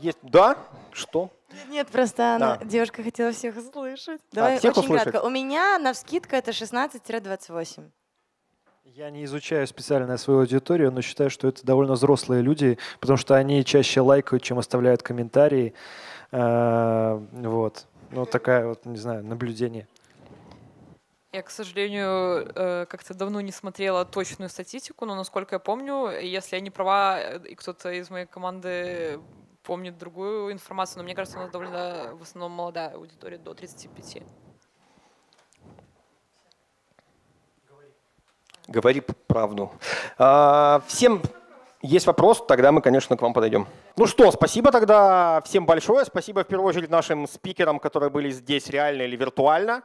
Есть... Да? Что? Нет, просто она, да. девушка хотела всех услышать. Давай а, всех очень услышать? Кратко. У меня навскидку это шестнадцать двадцать восемь. Я не изучаю специально свою аудиторию, но считаю, что это довольно взрослые люди, потому что они чаще лайкают, чем оставляют комментарии. Вот. Ну, такая вот, не знаю, наблюдение. Я, к сожалению, как-то давно не смотрела точную статистику, но, насколько я помню, если я не права, и кто-то из моей команды помнит другую информацию, но мне кажется, у нас довольно в основном молодая аудитория, до тридцати пяти. Говори правду. Всем... Есть вопрос, тогда мы, конечно, к вам подойдем. Ну что, спасибо тогда всем большое. Спасибо в первую очередь нашим спикерам, которые были здесь реально или виртуально.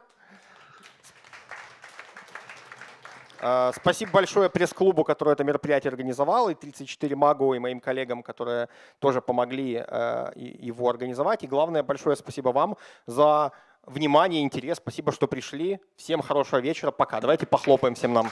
Спасибо большое пресс-клубу, который это мероприятие организовал, и тридцать четыре мак, и моим коллегам, которые тоже помогли его организовать. И главное, большое спасибо вам за внимание и интерес. Спасибо, что пришли. Всем хорошего вечера. Пока. Давайте похлопаем всем нам.